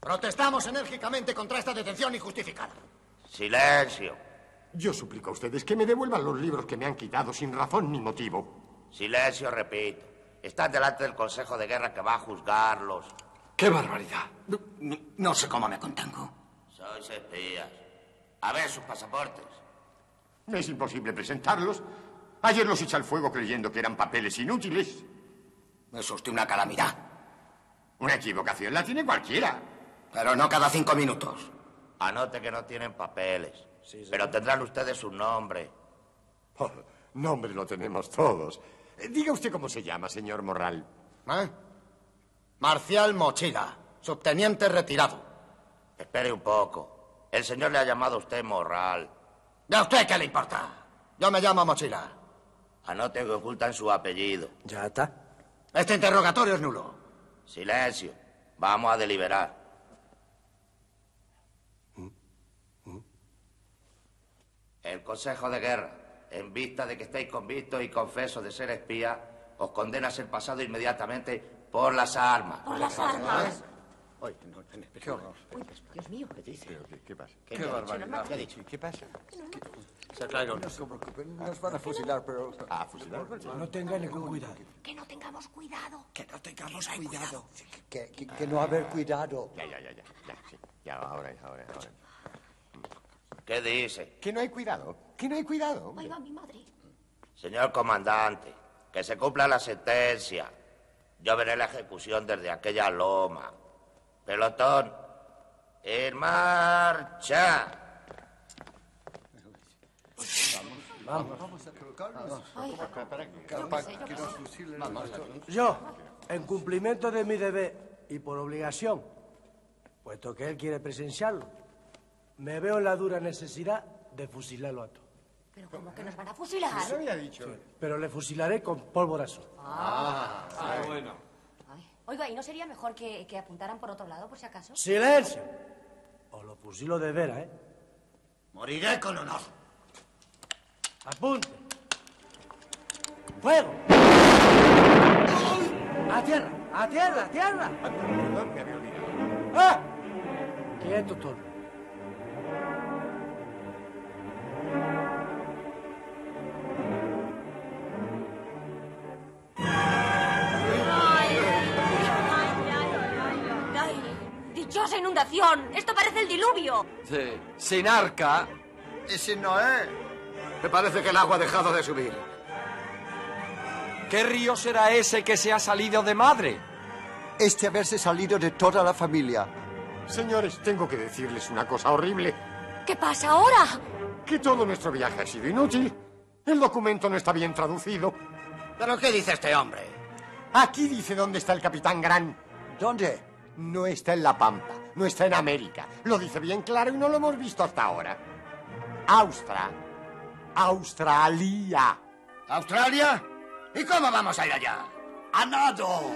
Protestamos enérgicamente contra esta detención injustificada. Silencio. Yo suplico a ustedes que me devuelvan los libros que me han quitado sin razón ni motivo. Silencio, repito. Están delante del Consejo de Guerra que va a juzgarlos. ¡Qué barbaridad! No, no, no sé cómo me contengo. Sois espías. A ver sus pasaportes. Es imposible presentarlos. Ayer los eché al fuego creyendo que eran papeles inútiles. Es usted una calamidad. Una equivocación la tiene cualquiera. Pero no cada cinco minutos. Anote que no tienen papeles. Sí, sí. Pero tendrán ustedes un nombre. Oh, nombre lo tenemos todos. Diga usted cómo se llama, señor Morral. ¿Eh? Marcial Mochila, subteniente retirado. Espere un poco. El señor le ha llamado a usted Morral. ¿Y a usted qué le importa? Yo me llamo Mochila. Anote que ocultan su apellido. Ya está. Este interrogatorio es nulo. Silencio. Vamos a deliberar. El Consejo de Guerra, en vista de que estáis convictos y confesos de ser espías, os condena a ser pasado inmediatamente por las armas. ¿Por las armas? Ay, no, qué horror. Uy, Dios mío. ¿Qué dice? ¿Qué, qué pasa? Qué, ¿Qué barbaridad? ¿Qué ha dicho? ¿Qué pasa? Sir Clairon, no se preocupen, nos van a fusilar, pero... Ah, fusilar. No tengan ningún cuidado. Que no tengamos cuidado. Que no tengamos cuidado. Que, que, que no haber cuidado. Ya, ya, ya, ya. Ya, sí. ya ahora, ahora, ahora. ¿Qué dice? Que no hay cuidado, que no hay cuidado. Oiga, mi madre. Señor comandante, que se cumpla la sentencia. Yo veré la ejecución desde aquella loma. Pelotón, en marcha. Vamos. Vamos a colocarnos. Yo, en cumplimiento de mi deber y por obligación, puesto que él quiere presenciarlo, me veo en la dura necesidad de fusilarlo a todos. ¿Pero cómo que nos van a fusilar? Eso había dicho. Sí, pero le fusilaré con pólvora azul. Ah, ah sí. Bueno. Ay. Oiga, ¿y no sería mejor que, que apuntaran por otro lado, por si acaso? ¡Silencio! Os lo fusilo de veras, ¿eh? Moriré con honor. Apunte. ¡Fuego! ¡A tierra! ¡A tierra! ¡A tierra! Perdón, me había olvidado. ¡Ah! Quieto todo. ¡Dichosa inundación! ¡Esto parece el diluvio! Sí, sin arca. Y sin Noé. Me parece que el agua ha dejado de subir. ¿Qué río será ese que se ha salido de madre? Este haberse salido de toda la familia. Señores, tengo que decirles una cosa horrible. ¿Qué pasa ahora? Que todo nuestro viaje ha sido inútil. El documento no está bien traducido. ¿Pero qué dice este hombre? Aquí dice dónde está el Capitán Grant. ¿Dónde? No está en la Pampa, no está en América. Lo dice bien claro y no lo hemos visto hasta ahora. Austra. Australia. ¿Australia? ¿Y cómo vamos a ir allá? ¡A nado! ¡Oh!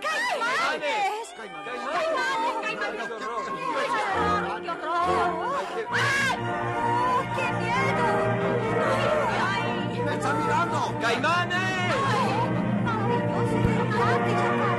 ¡Caimanes! ¡Caimanes! ¡Caimanes! ¡Qué horror! ¡Ay! ¡Qué miedo! ¡Me está mirando! ¡Caimanes! ¡Maravilloso!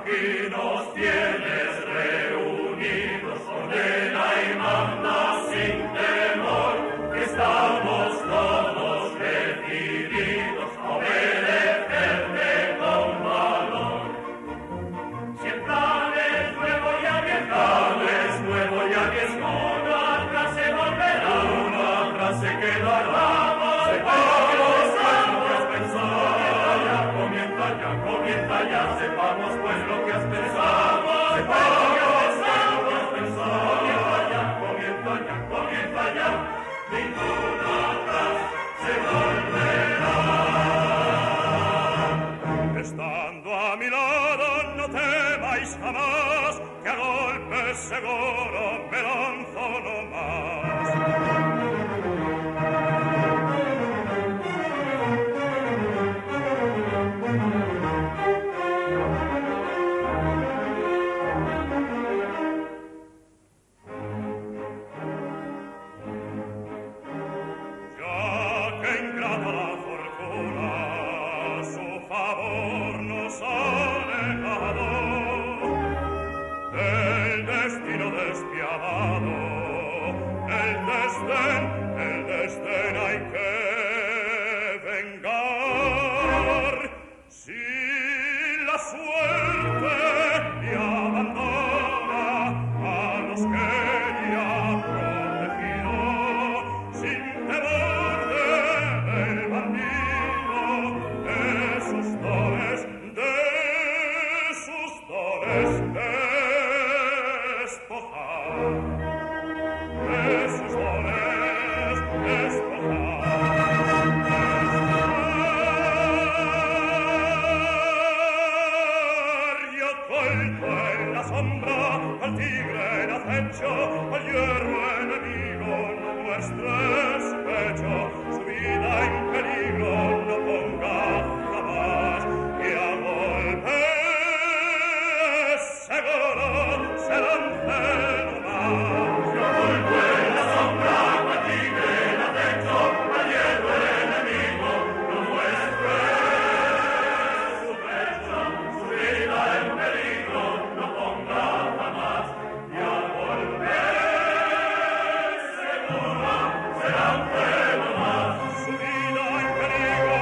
Aquí nos tienes reunidos, ordena y manda sin temor, que estamos todos decididos a obedecerte con valor. Si el plan es nuevo y arriesgado, es nuevo y arriesgado, uno atrás se volverá, uno atrás se quedará. Ya sepamos pues lo que has pensado. Sepamos lo que has pensado. Comienza ya, comienza ya, comienza ya. Ninguna atrás se volverá. Estando a mi lado no temáis jamás, que a golpe seguro me lanzo no más. El desdén hay que vengar. Si la suerte le abandona a los que le ha protegido, sin temor del bandido, de sus dones, de sus dones despojar. Al tigre en acecho, al hierro enemigo no muestres pecho, su vida en peligro no ponga jamás, y a golpes seguro se lance nomás. Yo vuelvo en la sombra, al tigre en acecho, al hierro enemigo no muestres su pecho, su vida en peligro no ponga. Será un juego más, su vida en peligro.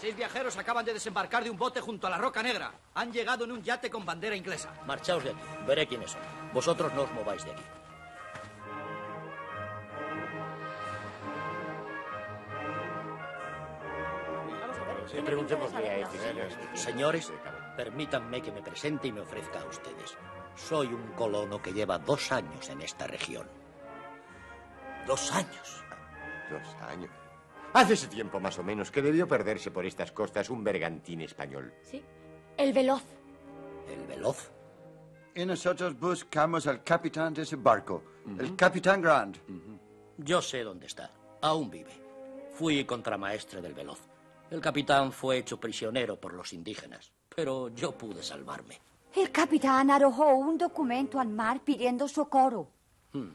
Seis viajeros acaban de desembarcar de un bote junto a la Roca Negra. Han llegado en un yate con bandera inglesa. Marchaos de aquí. Veré quiénes son. Vosotros no os mováis de aquí. Sí, preguntemos qué hay. Señores, permítanme que me presente y me ofrezca a ustedes. Soy un colono que lleva dos años en esta región. ¿Dos años? Dos años. Hace ese tiempo, más o menos, que debió perderse por estas costas un bergantín español. Sí, el Veloz. ¿El Veloz? Y nosotros buscamos al capitán de ese barco, uh-huh. el Capitán Grant. Uh-huh. Yo sé dónde está, aún vive. Fui contramaestre del Veloz. El capitán fue hecho prisionero por los indígenas, pero yo pude salvarme. El capitán arrojó un documento al mar pidiendo socorro. Hmm.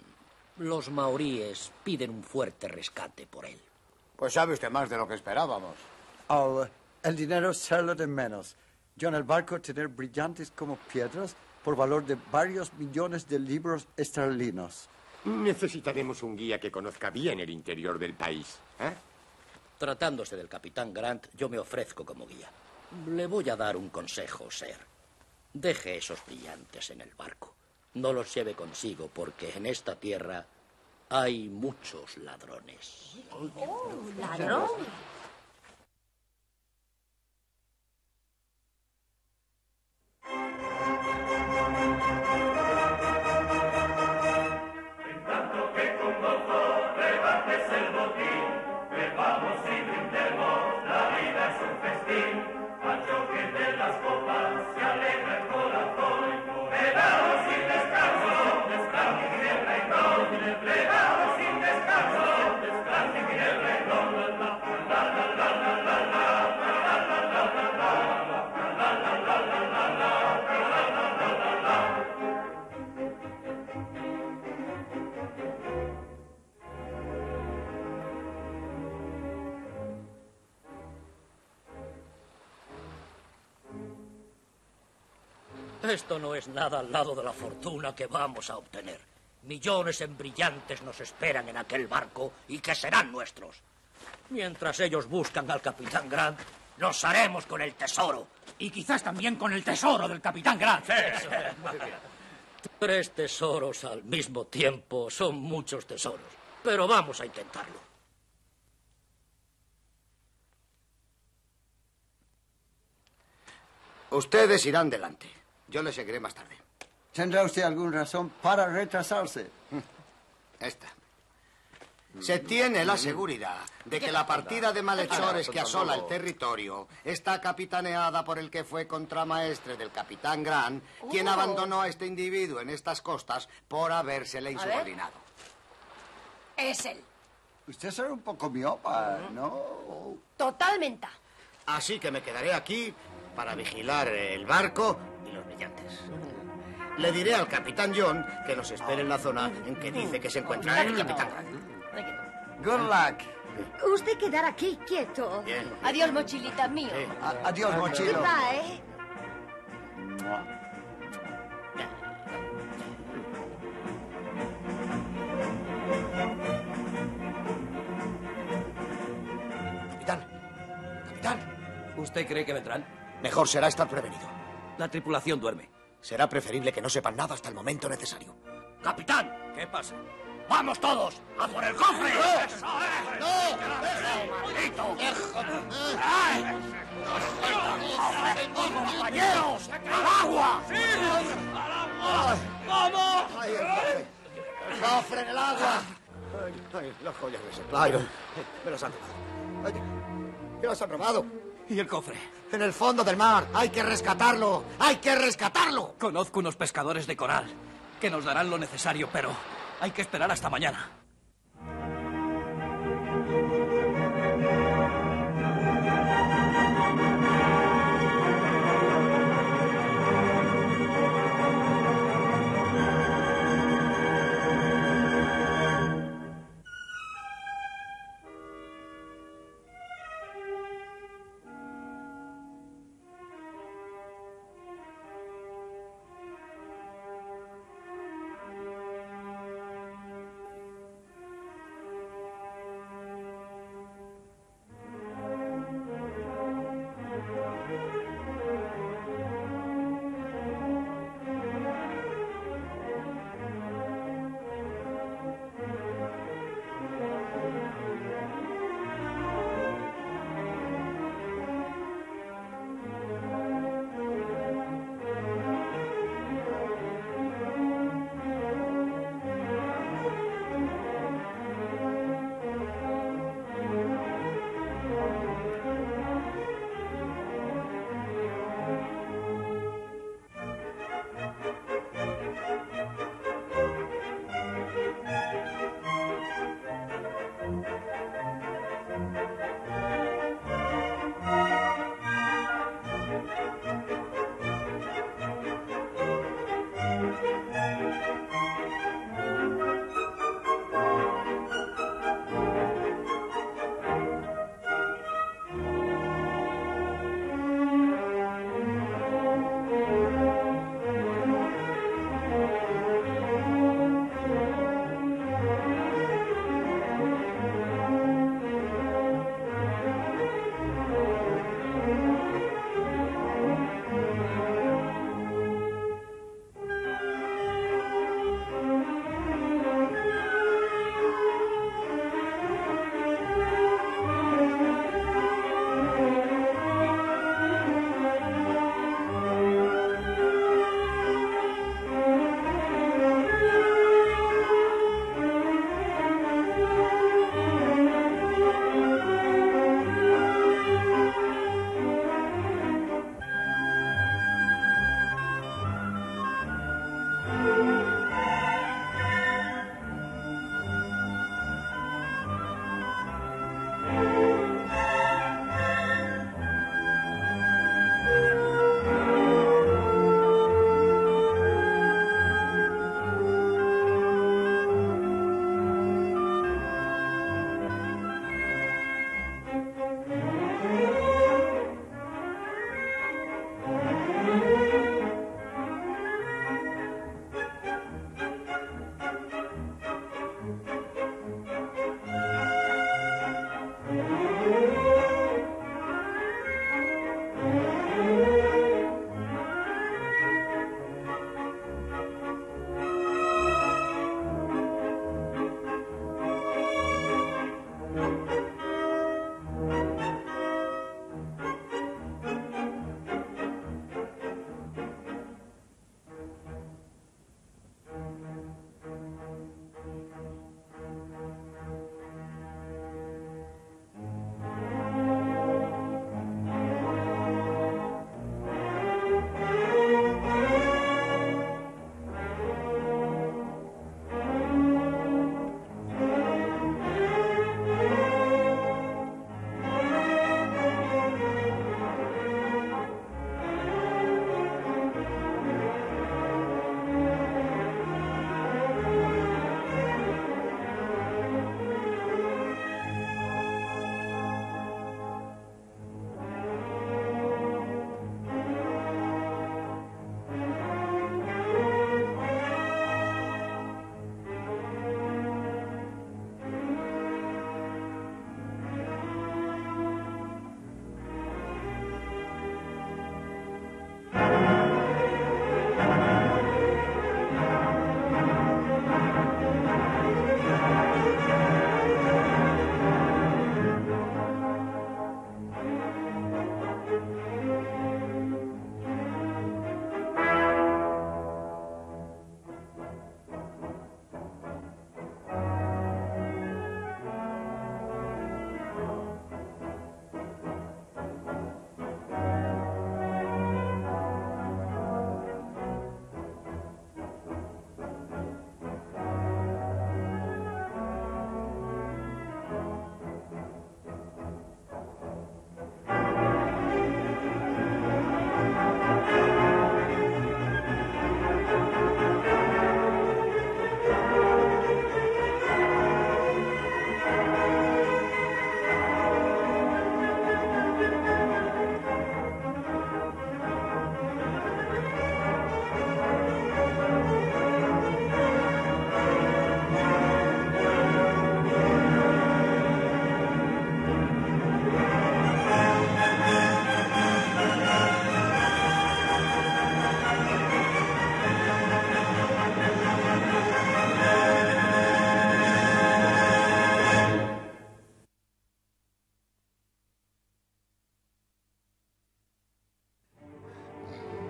Los maoríes piden un fuerte rescate por él. Pues sabe usted más de lo que esperábamos. Oh, el dinero se lo de menos. Yo en el barco tener brillantes como piedras por valor de varios millones de libros esterlinos. Necesitaremos un guía que conozca bien el interior del país. ¿Eh? Tratándose del capitán Grant, yo me ofrezco como guía. Le voy a dar un consejo, sir. Deje esos brillantes en el barco. No los lleve consigo porque en esta tierra... hay muchos ladrones. Oh, ¿ladrón? Esto no es nada al lado de la fortuna que vamos a obtener. Millones en brillantes nos esperan en aquel barco y que serán nuestros. Mientras ellos buscan al capitán Grant, nos haremos con el tesoro. Y quizás también con el tesoro del capitán Grant. Sí. Eso, tres tesoros al mismo tiempo son muchos tesoros, pero vamos a intentarlo. Ustedes irán delante. Yo le seguiré más tarde. ¿Tendrá usted alguna razón para retrasarse? Esta. Se tiene la seguridad de que la partida de malhechores que asola el territorio está capitaneada por el que fue contramaestre del capitán Grant, quien abandonó a este individuo en estas costas por habérsele insubordinado. Es él. Usted será un poco miopa, ¿no? Totalmente. Así que me quedaré aquí para vigilar el barco... brillantes. Le diré al capitán John que nos espere en la zona en que dice que se encuentra el capitán. Good luck. Usted quedar aquí quieto. Bien. Adiós, mochilita mío. Sí. Adiós, mochilo. Bye. Capitán. Capitán. ¿Usted cree que vendrán? Mejor será estar prevenido. La tripulación duerme. Será preferible que no sepan nada hasta el momento necesario. ¡Capitán! ¿Qué pasa? ¡Vamos todos! ¡A por el cofre! ¡Eso es! ¡No! ¡Eso! ¡Eso! ¡Compañeros! ¡Al agua! ¡Sí! ¡Al agua! ¡Vamos! ¡Ay, el cofre en el agua! ¡Ay, las joyas de Sir Clairon! ¡Me las han robado! ¡Me las han robado! ¿Y el cofre? En el fondo del mar. ¡Hay que rescatarlo! ¡Hay que rescatarlo! Conozco unos pescadores de coral que nos darán lo necesario, pero hay que esperar hasta mañana.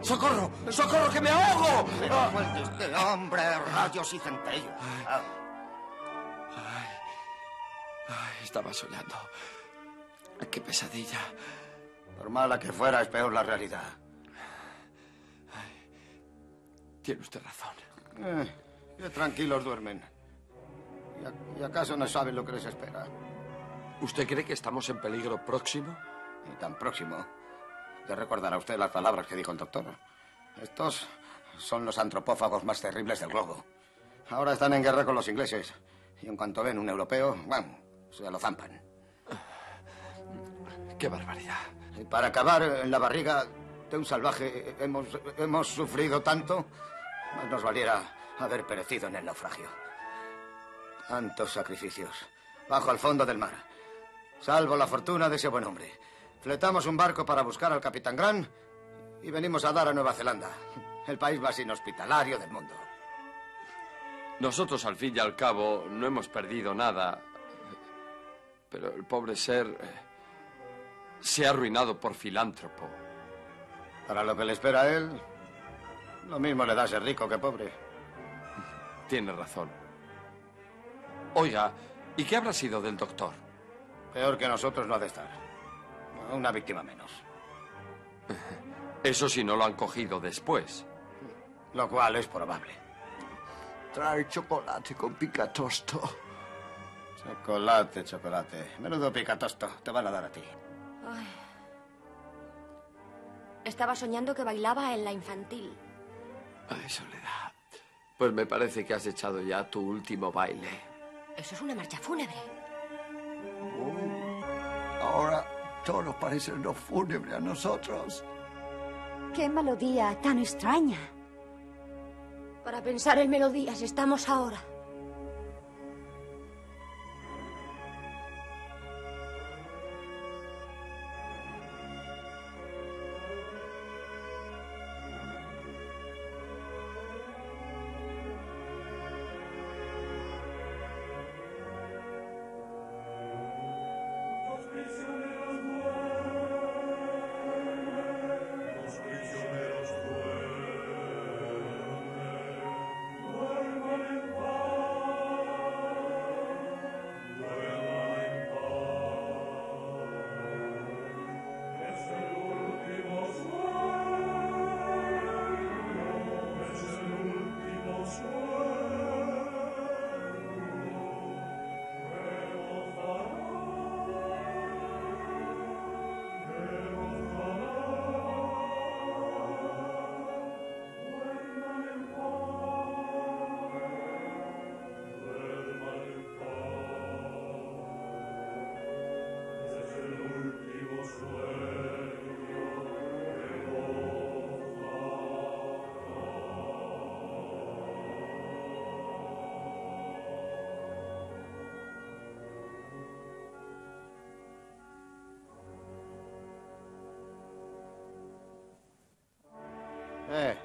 ¡Socorro! ¡Socorro, que me ahogo! Pero aguante usted, hombre, rayos y centellos. Ay, ay, ay, estaba soñando. ¡Qué pesadilla! Por mala que fuera, es peor la realidad. Ay, tiene usted razón. Eh, qué tranquilos duermen. ¿Y acaso no saben lo que les espera? ¿Usted cree que estamos en peligro próximo? Y tan próximo que recordará usted las palabras que dijo el doctor. Estos son los antropófagos más terribles del globo. Ahora están en guerra con los ingleses. Y en cuanto ven un europeo, ¡bam!, se lo zampan. ¡Qué barbaridad! Y para acabar en la barriga de un salvaje hemos, hemos sufrido tanto. Más nos valiera haber perecido en el naufragio. Tantos sacrificios. Bajo al fondo del mar. Salvo la fortuna de ese buen hombre. Fletamos un barco para buscar al Capitán Grant y venimos a dar a Nueva Zelanda, el país más inhospitalario del mundo. Nosotros, al fin y al cabo, no hemos perdido nada. Pero el pobre ser se ha arruinado por filántropo. Para lo que le espera a él, lo mismo le da ser rico que pobre. Tiene razón. Oiga, ¿y qué habrá sido del doctor? Peor que nosotros no ha de estar. Una víctima menos. Eso si no lo han cogido después. Lo cual es probable. Trae chocolate con picatosto. Chocolate, chocolate. Menudo picatosto. Te van a dar a ti. Ay. Estaba soñando que bailaba en la infantil. Ay, Soledad. Pues me parece que has echado ya tu último baile. Eso es una marcha fúnebre. Oh. Ahora... todo nos parece lo fúnebre a nosotros. ¡Qué melodía tan extraña! Para pensar en melodías estamos ahora. Eh,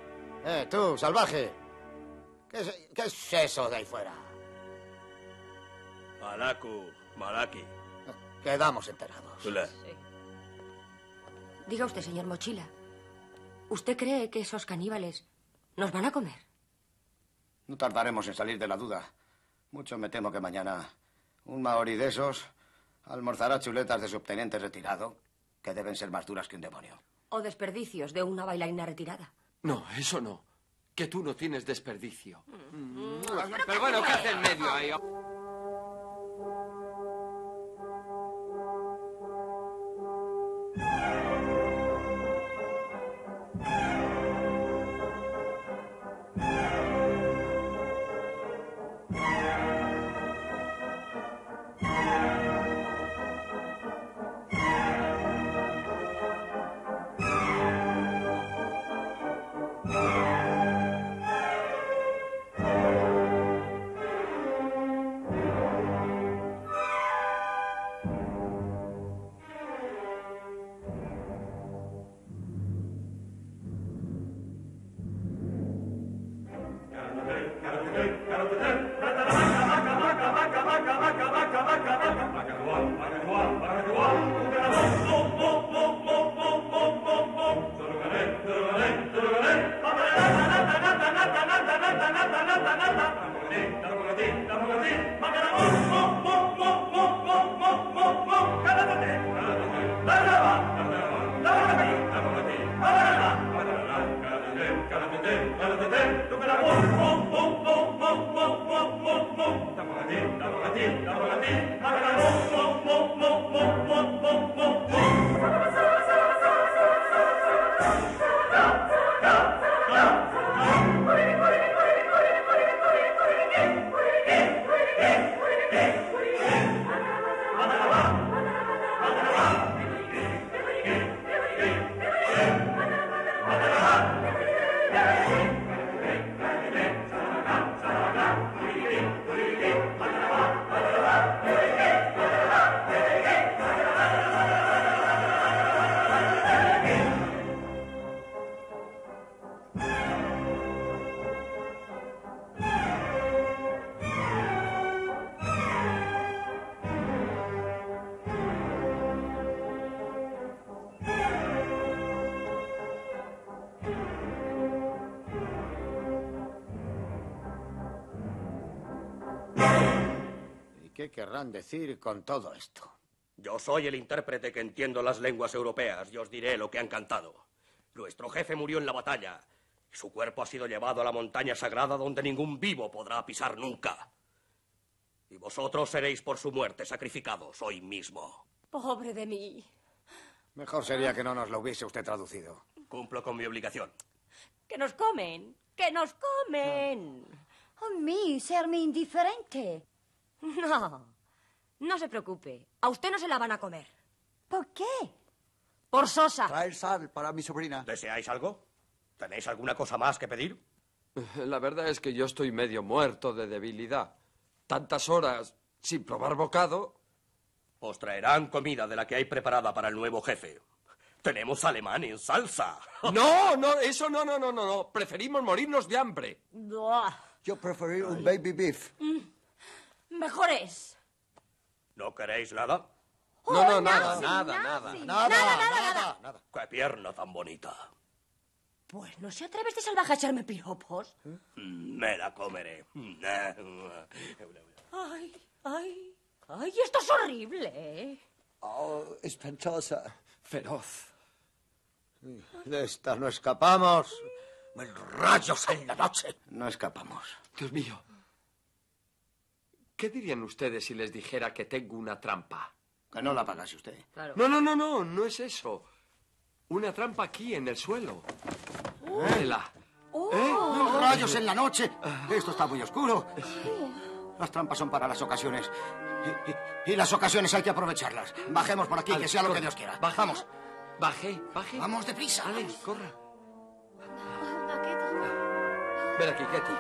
eh, tú, salvaje. ¿Qué es, qué es eso de ahí fuera? Malaku, Malaki. Quedamos enterados. Hola. Sí. Diga usted, señor Mochila, ¿usted cree que esos caníbales nos van a comer? No tardaremos en salir de la duda. Mucho me temo que mañana un maorí de esos almorzará chuletas de subteniente retirado, que deben ser más duras que un demonio. O desperdicios de una bailarina retirada. No, eso no. Que tú no tienes desperdicio. Mm. Pero bueno, ¿qué hace en medio ahí? ¿Qué querrán decir con todo esto? Yo soy el intérprete que entiendo las lenguas europeas y os diré lo que han cantado. Nuestro jefe murió en la batalla y su cuerpo ha sido llevado a la montaña sagrada donde ningún vivo podrá pisar nunca. Y vosotros seréis por su muerte sacrificados hoy mismo. Pobre de mí. Mejor sería que no nos lo hubiese usted traducido. Cumplo con mi obligación. ¡Que nos comen! ¡Que nos comen! No. A mí, serme indiferente. No, no se preocupe. A usted no se la van a comer. ¿Por qué? Por sosa. Trae sal para mi sobrina. ¿Deseáis algo? ¿Tenéis alguna cosa más que pedir? La verdad es que yo estoy medio muerto de debilidad. Tantas horas sin probar bocado. Os traerán comida de la que hay preparada para el nuevo jefe. Tenemos alemán en salsa. No, no, eso no, no, no, no, no. Preferimos morirnos de hambre. Yo preferí un baby beef. Mm. Mejor es. ¿No queréis nada? Oh, no, no, nada, nada, nada, nada, nada, nada. ¡Qué pierna tan bonita! Pues no se atreve este salvaje a echarme piropos. ¿Eh? Me la comeré. Ay, ay, ay, esto es horrible. Oh, espantosa. Feroz. De esta no escapamos. Rayos en la noche. No escapamos. Dios mío. ¿Qué dirían ustedes si les dijera que tengo una trampa? Que no la pagase usted. Claro. No, no, no, no, no es eso. Una trampa aquí, en el suelo. Uh. ¡Vela! Uh. ¿Eh? ¡Los rayos en la noche! Esto está muy oscuro. Las trampas son para las ocasiones. Y, y, y las ocasiones hay que aprovecharlas. Bajemos por aquí, Alex, que sea lo corre. Que Dios quiera. Bajamos. Baje, baje. Vamos deprisa. Alex, corra. Ven aquí, Katy.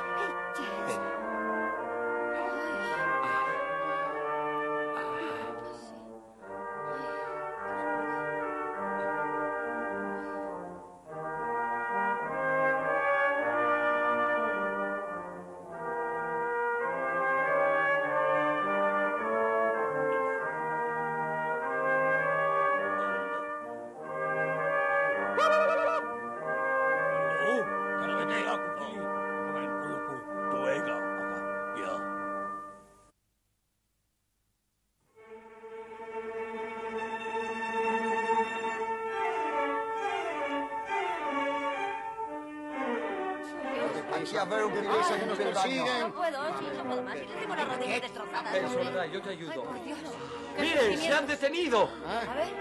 A ver, un pirata que nos persiguen. No puedo, sí, no puedo más. Si le tengo las rodillas destrozadas. Es verdad, yo te ayudo. Miren, se han detenido. A ver.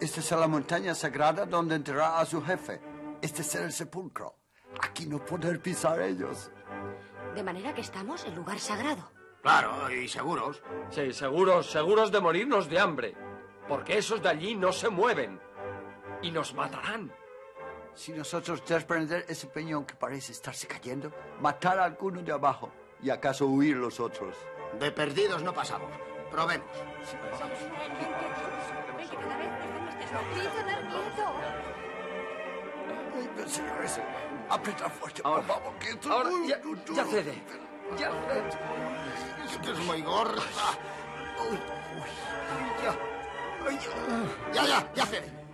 Esta es la montaña sagrada donde enterrará a su jefe. Este será el sepulcro. Aquí no podrán pisar ellos. De manera que estamos en lugar sagrado. Claro, y seguros. Sí, seguros, seguros de morirnos de hambre. Porque esos de allí no se mueven. Y nos matarán. Si nosotros desprender ese peñón que parece estarse cayendo, matar a alguno de abajo y acaso huir los otros. De perdidos no pasamos. Probemos. Sí, pasamos. Aprieta fuerte, por favor. Ahora, ya, ya cede. Ya cede. Esto es muy gorda. Ya, ya, ya cede.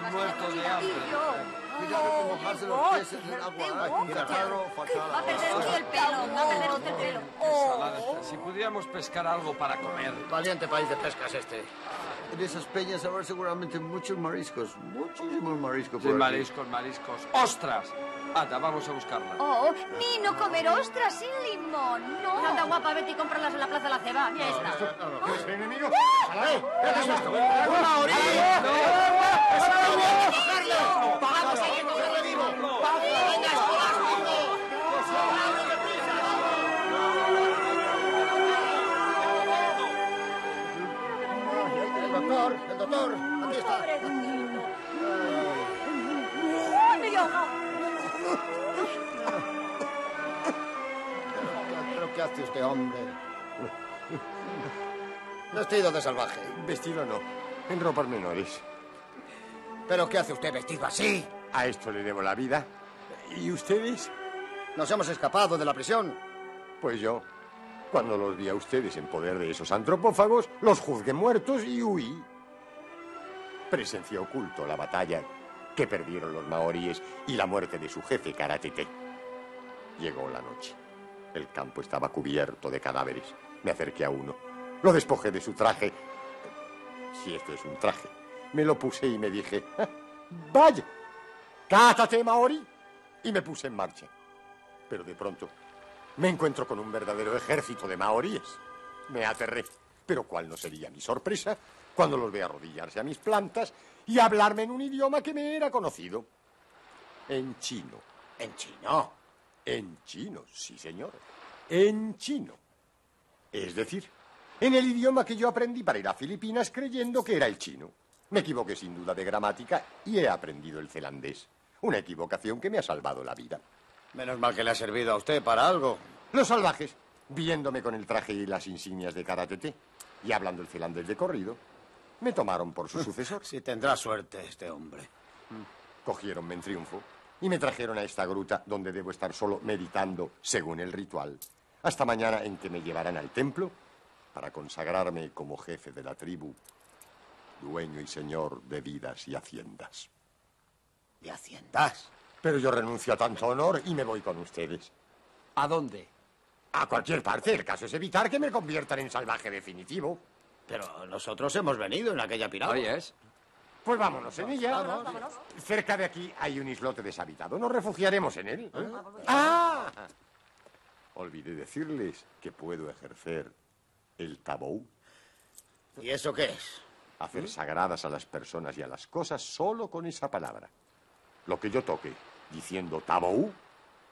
morir muertos de hambre. Cuidado con mojarse los pies en el agua. Va a perder usted el pelo, va a perder usted el pelo. Si pudiéramos pescar algo para comer. Valiente país de pescas este. En esas peñas habrá seguramente muchos mariscos, muchísimos mariscos. Sí, mariscos, mariscos. ¡Ostras! Anda, vamos a buscarla. Oh, ni no comer ostras sin limón, no. Anda, guapa, vete y cómpralas en la Plaza de la Ceba. Ya está. ¿Qué enemigo? ¿Qué es esto? ¡Una orilla! ¡No! ¡No! ¡Vamos a ir a cogerle vivo! El doctor, el doctor, aquí está. ¿Pero qué hace usted, hombre? Vestido de salvaje. Vestido no, en ropas menores. ¿Pero qué hace usted vestido así? A esto le debo la vida. ¿Y ustedes? Nos hemos escapado de la prisión. Pues yo. Cuando los vi a ustedes en poder de esos antropófagos, los juzgué muertos y huí. Presenció oculto la batalla que perdieron los maoríes y la muerte de su jefe, Karatete. Llegó la noche. El campo estaba cubierto de cadáveres. Me acerqué a uno. Lo despojé de su traje. Si esto es un traje. Me lo puse y me dije, ¡vaya! ¡Cátate, maorí! Y me puse en marcha. Pero de pronto me encuentro con un verdadero ejército de maoríes. Me aterré. Pero cuál no sería mi sorpresa cuando los ve arrodillarse a mis plantas y hablarme en un idioma que me era conocido. En chino. ¿En chino? En chino, sí, señor. En chino. Es decir, en el idioma que yo aprendí para ir a Filipinas creyendo que era el chino. Me equivoqué sin duda de gramática y he aprendido el zelandés. Una equivocación que me ha salvado la vida. Menos mal que le ha servido a usted para algo. Los salvajes, viéndome con el traje y las insignias de Karatete y hablando el zelandés de corrido, me tomaron por su sucesor. Si tendrá suerte este hombre. Cogiéronme en triunfo y me trajeron a esta gruta donde debo estar solo meditando según el ritual hasta mañana en que me llevarán al templo para consagrarme como jefe de la tribu, dueño y señor de vidas y haciendas. ¿De haciendas? Pero yo renuncio a tanto honor y me voy con ustedes. ¿A dónde? A cualquier parte. El caso es evitar que me conviertan en salvaje definitivo. Pero nosotros hemos venido en aquella piragua. Oye, es. Pues vámonos en ella. Vámonos, vámonos. Cerca de aquí hay un islote deshabitado. Nos refugiaremos en él. ¿Eh? ¡Ah! Olvidé decirles que puedo ejercer el tabú. ¿Y eso qué es? Hacer ¿Eh? sagradas a las personas y a las cosas solo con esa palabra. Lo que yo toque, diciendo tabú,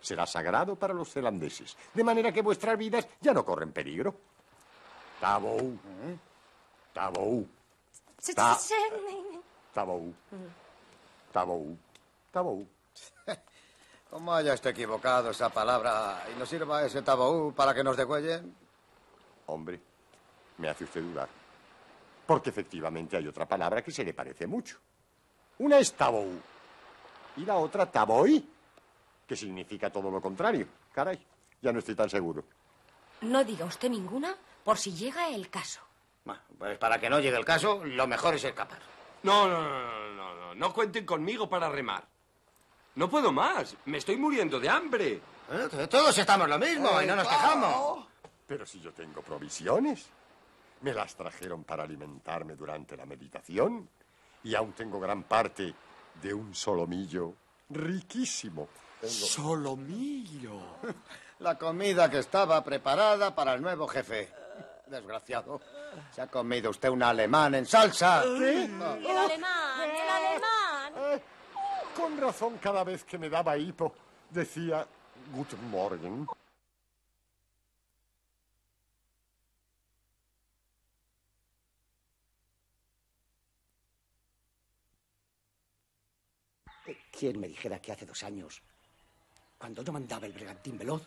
será sagrado para los zelandeses. De manera que vuestras vidas ya no corren peligro. Tabú. Tabú. Ta tabú. Tabú. Tabú. Como hayas equivocado esa palabra y nos sirva ese tabú para que nos degüellen. Hombre, me hace usted dudar. Porque efectivamente hay otra palabra que se le parece mucho. Una es tabú. Y la otra, taboí, que significa todo lo contrario. Caray, ya no estoy tan seguro. No diga usted ninguna por si llega el caso. Bueno, pues para que no llegue el caso, lo mejor es escapar. No, no, no, no, no, no cuenten conmigo para remar. No puedo más, me estoy muriendo de hambre. ¿Eh? Todos estamos lo mismo eh, y no nos quejamos. Pero si yo tengo provisiones. Me las trajeron para alimentarme durante la meditación y aún tengo gran parte de un solomillo riquísimo. Tengo... ¡Solomillo! La comida que estaba preparada para el nuevo jefe. Desgraciado. Se ha comido usted un alemán en salsa. ¿Qué? ¡El alemán! ¡El alemán! Con razón, cada vez que me daba hipo, decía Guten Morgen. ¿Quién me dijera que hace dos años, cuando yo mandaba el bergantín Veloz,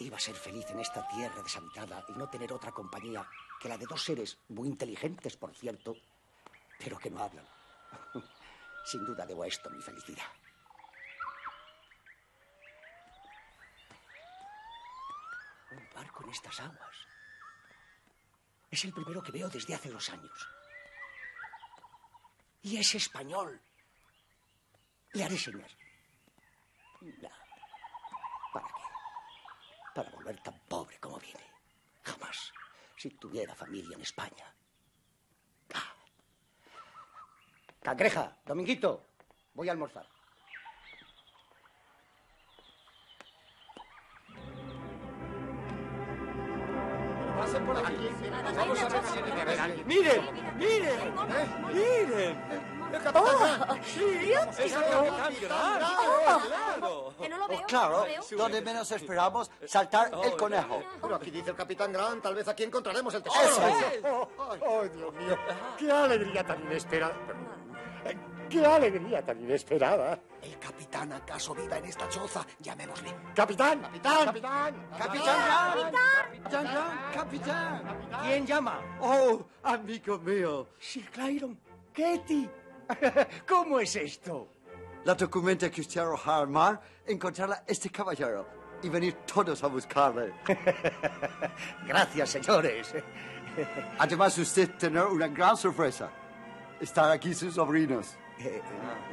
iba a ser feliz en esta tierra deshabitada y no tener otra compañía que la de dos seres muy inteligentes, por cierto, pero que no hablan? Sin duda debo a esto mi felicidad. Un barco en estas aguas. Es el primero que veo desde hace dos años. y es español. Le haré señas. No. ¿Para qué? Para volver tan pobre como viene. Jamás. Si tuviera familia en España. Ah. Cangreja, Dominguito, voy a almorzar. Pasen por aquí. Vamos a ver si viene de alguien. ¡Miren! ¡Miren! ¡Miren! ¡Oh! ¡Sí! ¡Es el Capitán Grant! ¡Claro! Que no lo veo. Oh, claro, no lo veo. Donde menos esperamos saltar el conejo. Pero aquí dice el Capitán Grant, tal vez aquí encontraremos el tesoro. ¡Eso es! ¡Oh, oh, Dios mío! ¡Qué alegría tan inesperada! ¡Qué alegría tan inesperada! ¿El capitán acaso viva en esta choza? Llamémosle. ¡Capitán! ¡Capitán! ¡Capitán! ¡Capitán! ¡Capitán! ¡Capitán! ¿Quién llama? ¡Oh, amigo mío! Sir Clairon, Katie. ¿Cómo es esto? La documenta que usted arroja al mar, encontrarla este caballero y venir todos a buscarle. Gracias, señores. Además, usted tener una gran sorpresa. Están aquí sus sobrinos. Eh,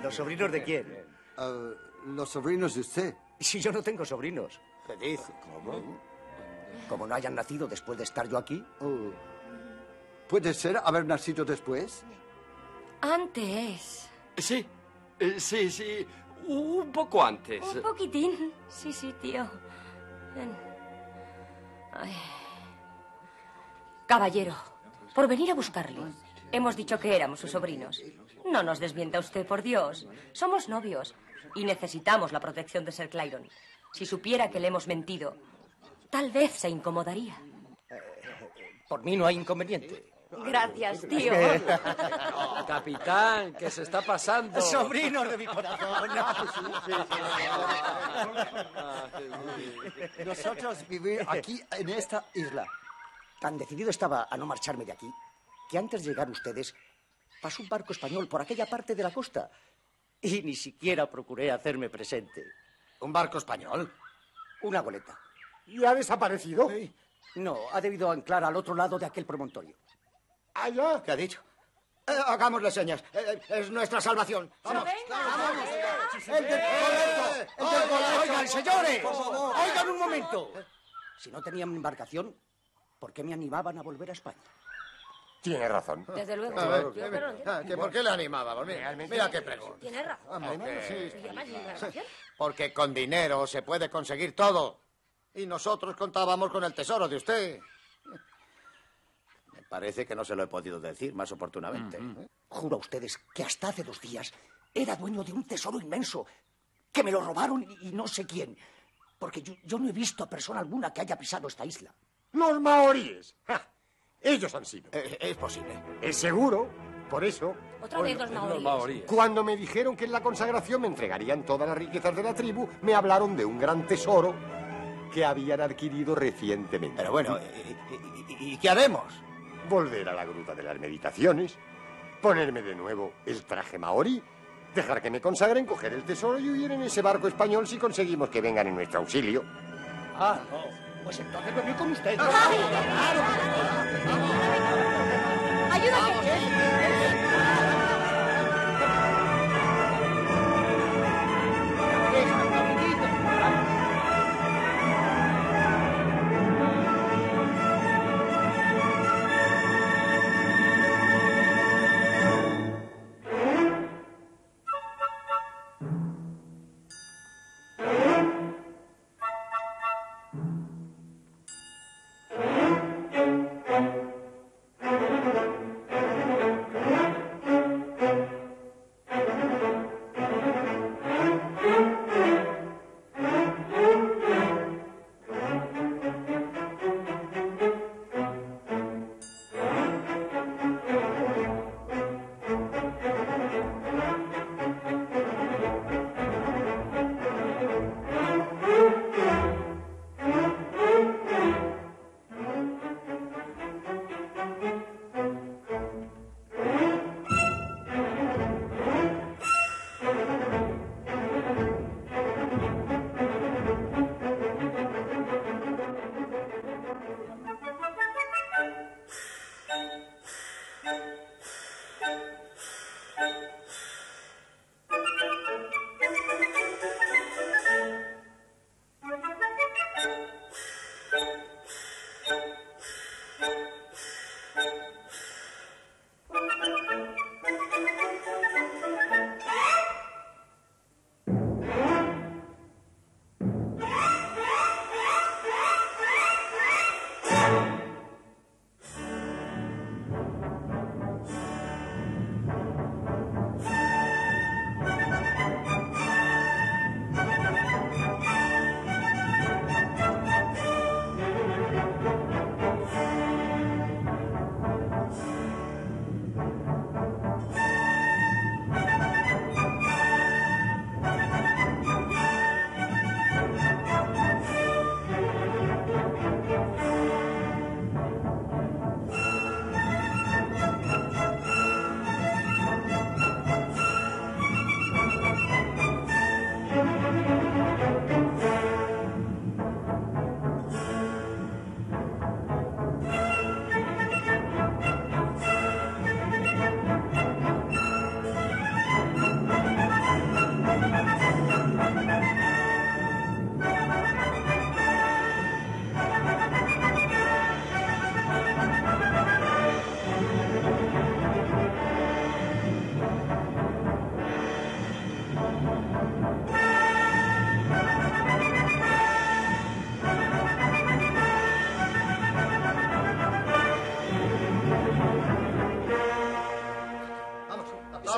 ¿Los sobrinos de quién? Uh, los sobrinos de usted. Si yo no tengo sobrinos. ¿Qué dice? ¿Cómo? ¿Como no hayan nacido después de estar yo aquí? Uh, ¿Puede ser haber nacido después? Antes. Sí, sí, sí, un poco antes. Un poquitín, sí, sí, tío. Ay. Caballero, por venir a buscarle. Hemos dicho que éramos sus sobrinos. No nos desmienta usted, por Dios. Somos novios y necesitamos la protección de Sir Clairon. Si supiera que le hemos mentido, tal vez se incomodaría. Eh, por mí no hay inconveniente. Gracias, tío. Capitán, ¿qué se está pasando? Sobrinos de mi corazón. Nosotros vivimos aquí, en esta isla. Tan decidido estaba a no marcharme de aquí, que antes de llegar ustedes, pasó un barco español por aquella parte de la costa. Y ni siquiera procuré hacerme presente. ¿Un barco español? Una goleta. ¿Y ha desaparecido? Sí. No, ha debido anclar al otro lado de aquel promontorio. ¿Allá? ¿Qué ha dicho? Eh, hagámosle señas. Eh, es nuestra salvación. ¡Vamos! ¡Vamos! ¡El del boleto! ¡El del boleto! ¡Oigan, señores! ¡Oigan un momento! Si no tenían embarcación, ¿por qué me animaban a volver a España? Tiene razón. Desde luego. A ver, yo, pero, ah, ¿que ¿Por qué le animábamos? Mira, mira qué pregunta. Tiene razón. Vamos, que... sí, porque con dinero se puede conseguir todo. Y nosotros contábamos con el tesoro de usted. Parece que no se lo he podido decir más oportunamente. Mm-hmm. Juro a ustedes que hasta hace dos días era dueño de un tesoro inmenso, que me lo robaron y no sé quién, porque yo, yo no he visto a persona alguna que haya pisado esta isla. ¡Los maoríes! ¡Ja! Ellos han sido. Eh, es posible. Es seguro, por eso... Otra bueno, vez los maoríes. los maoríes. Cuando me dijeron que en la consagración me entregarían todas las riquezas de la tribu, me hablaron de un gran tesoro que habían adquirido recientemente. Pero bueno, ¿y, y, y, y qué haremos? Volver a la gruta de las meditaciones, ponerme de nuevo el traje maorí, dejar que me consagren, coger el tesoro y huir en ese barco español si conseguimos que vengan en nuestro auxilio. Ah, no. Pues entonces me voy con ustedes. ¡Claro! ¡Ayúdame!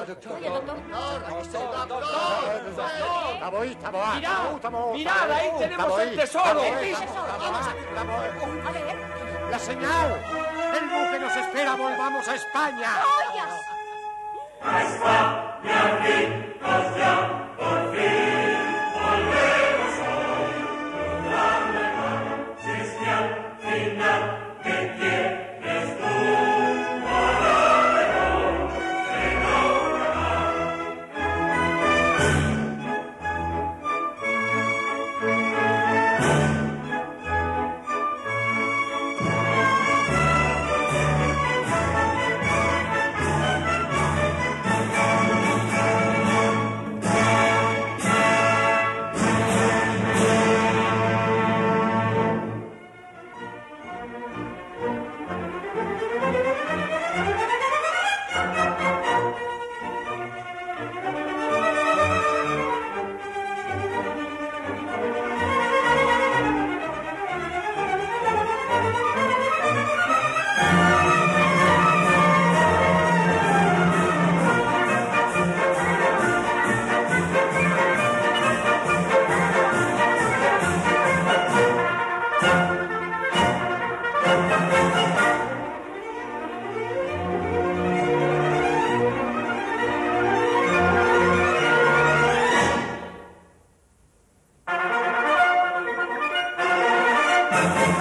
doctor, doctor. Oye, doctor. Doctor, mirad, mirad, ahí tenemos el tesoro. A ver. La señal. El buque nos espera, volvamos a España. ¡A España, ricos ya, por fin! Volvemos hoy, no dan la mano, si es que al final te quieres tú. Volveremos, que no Thank you.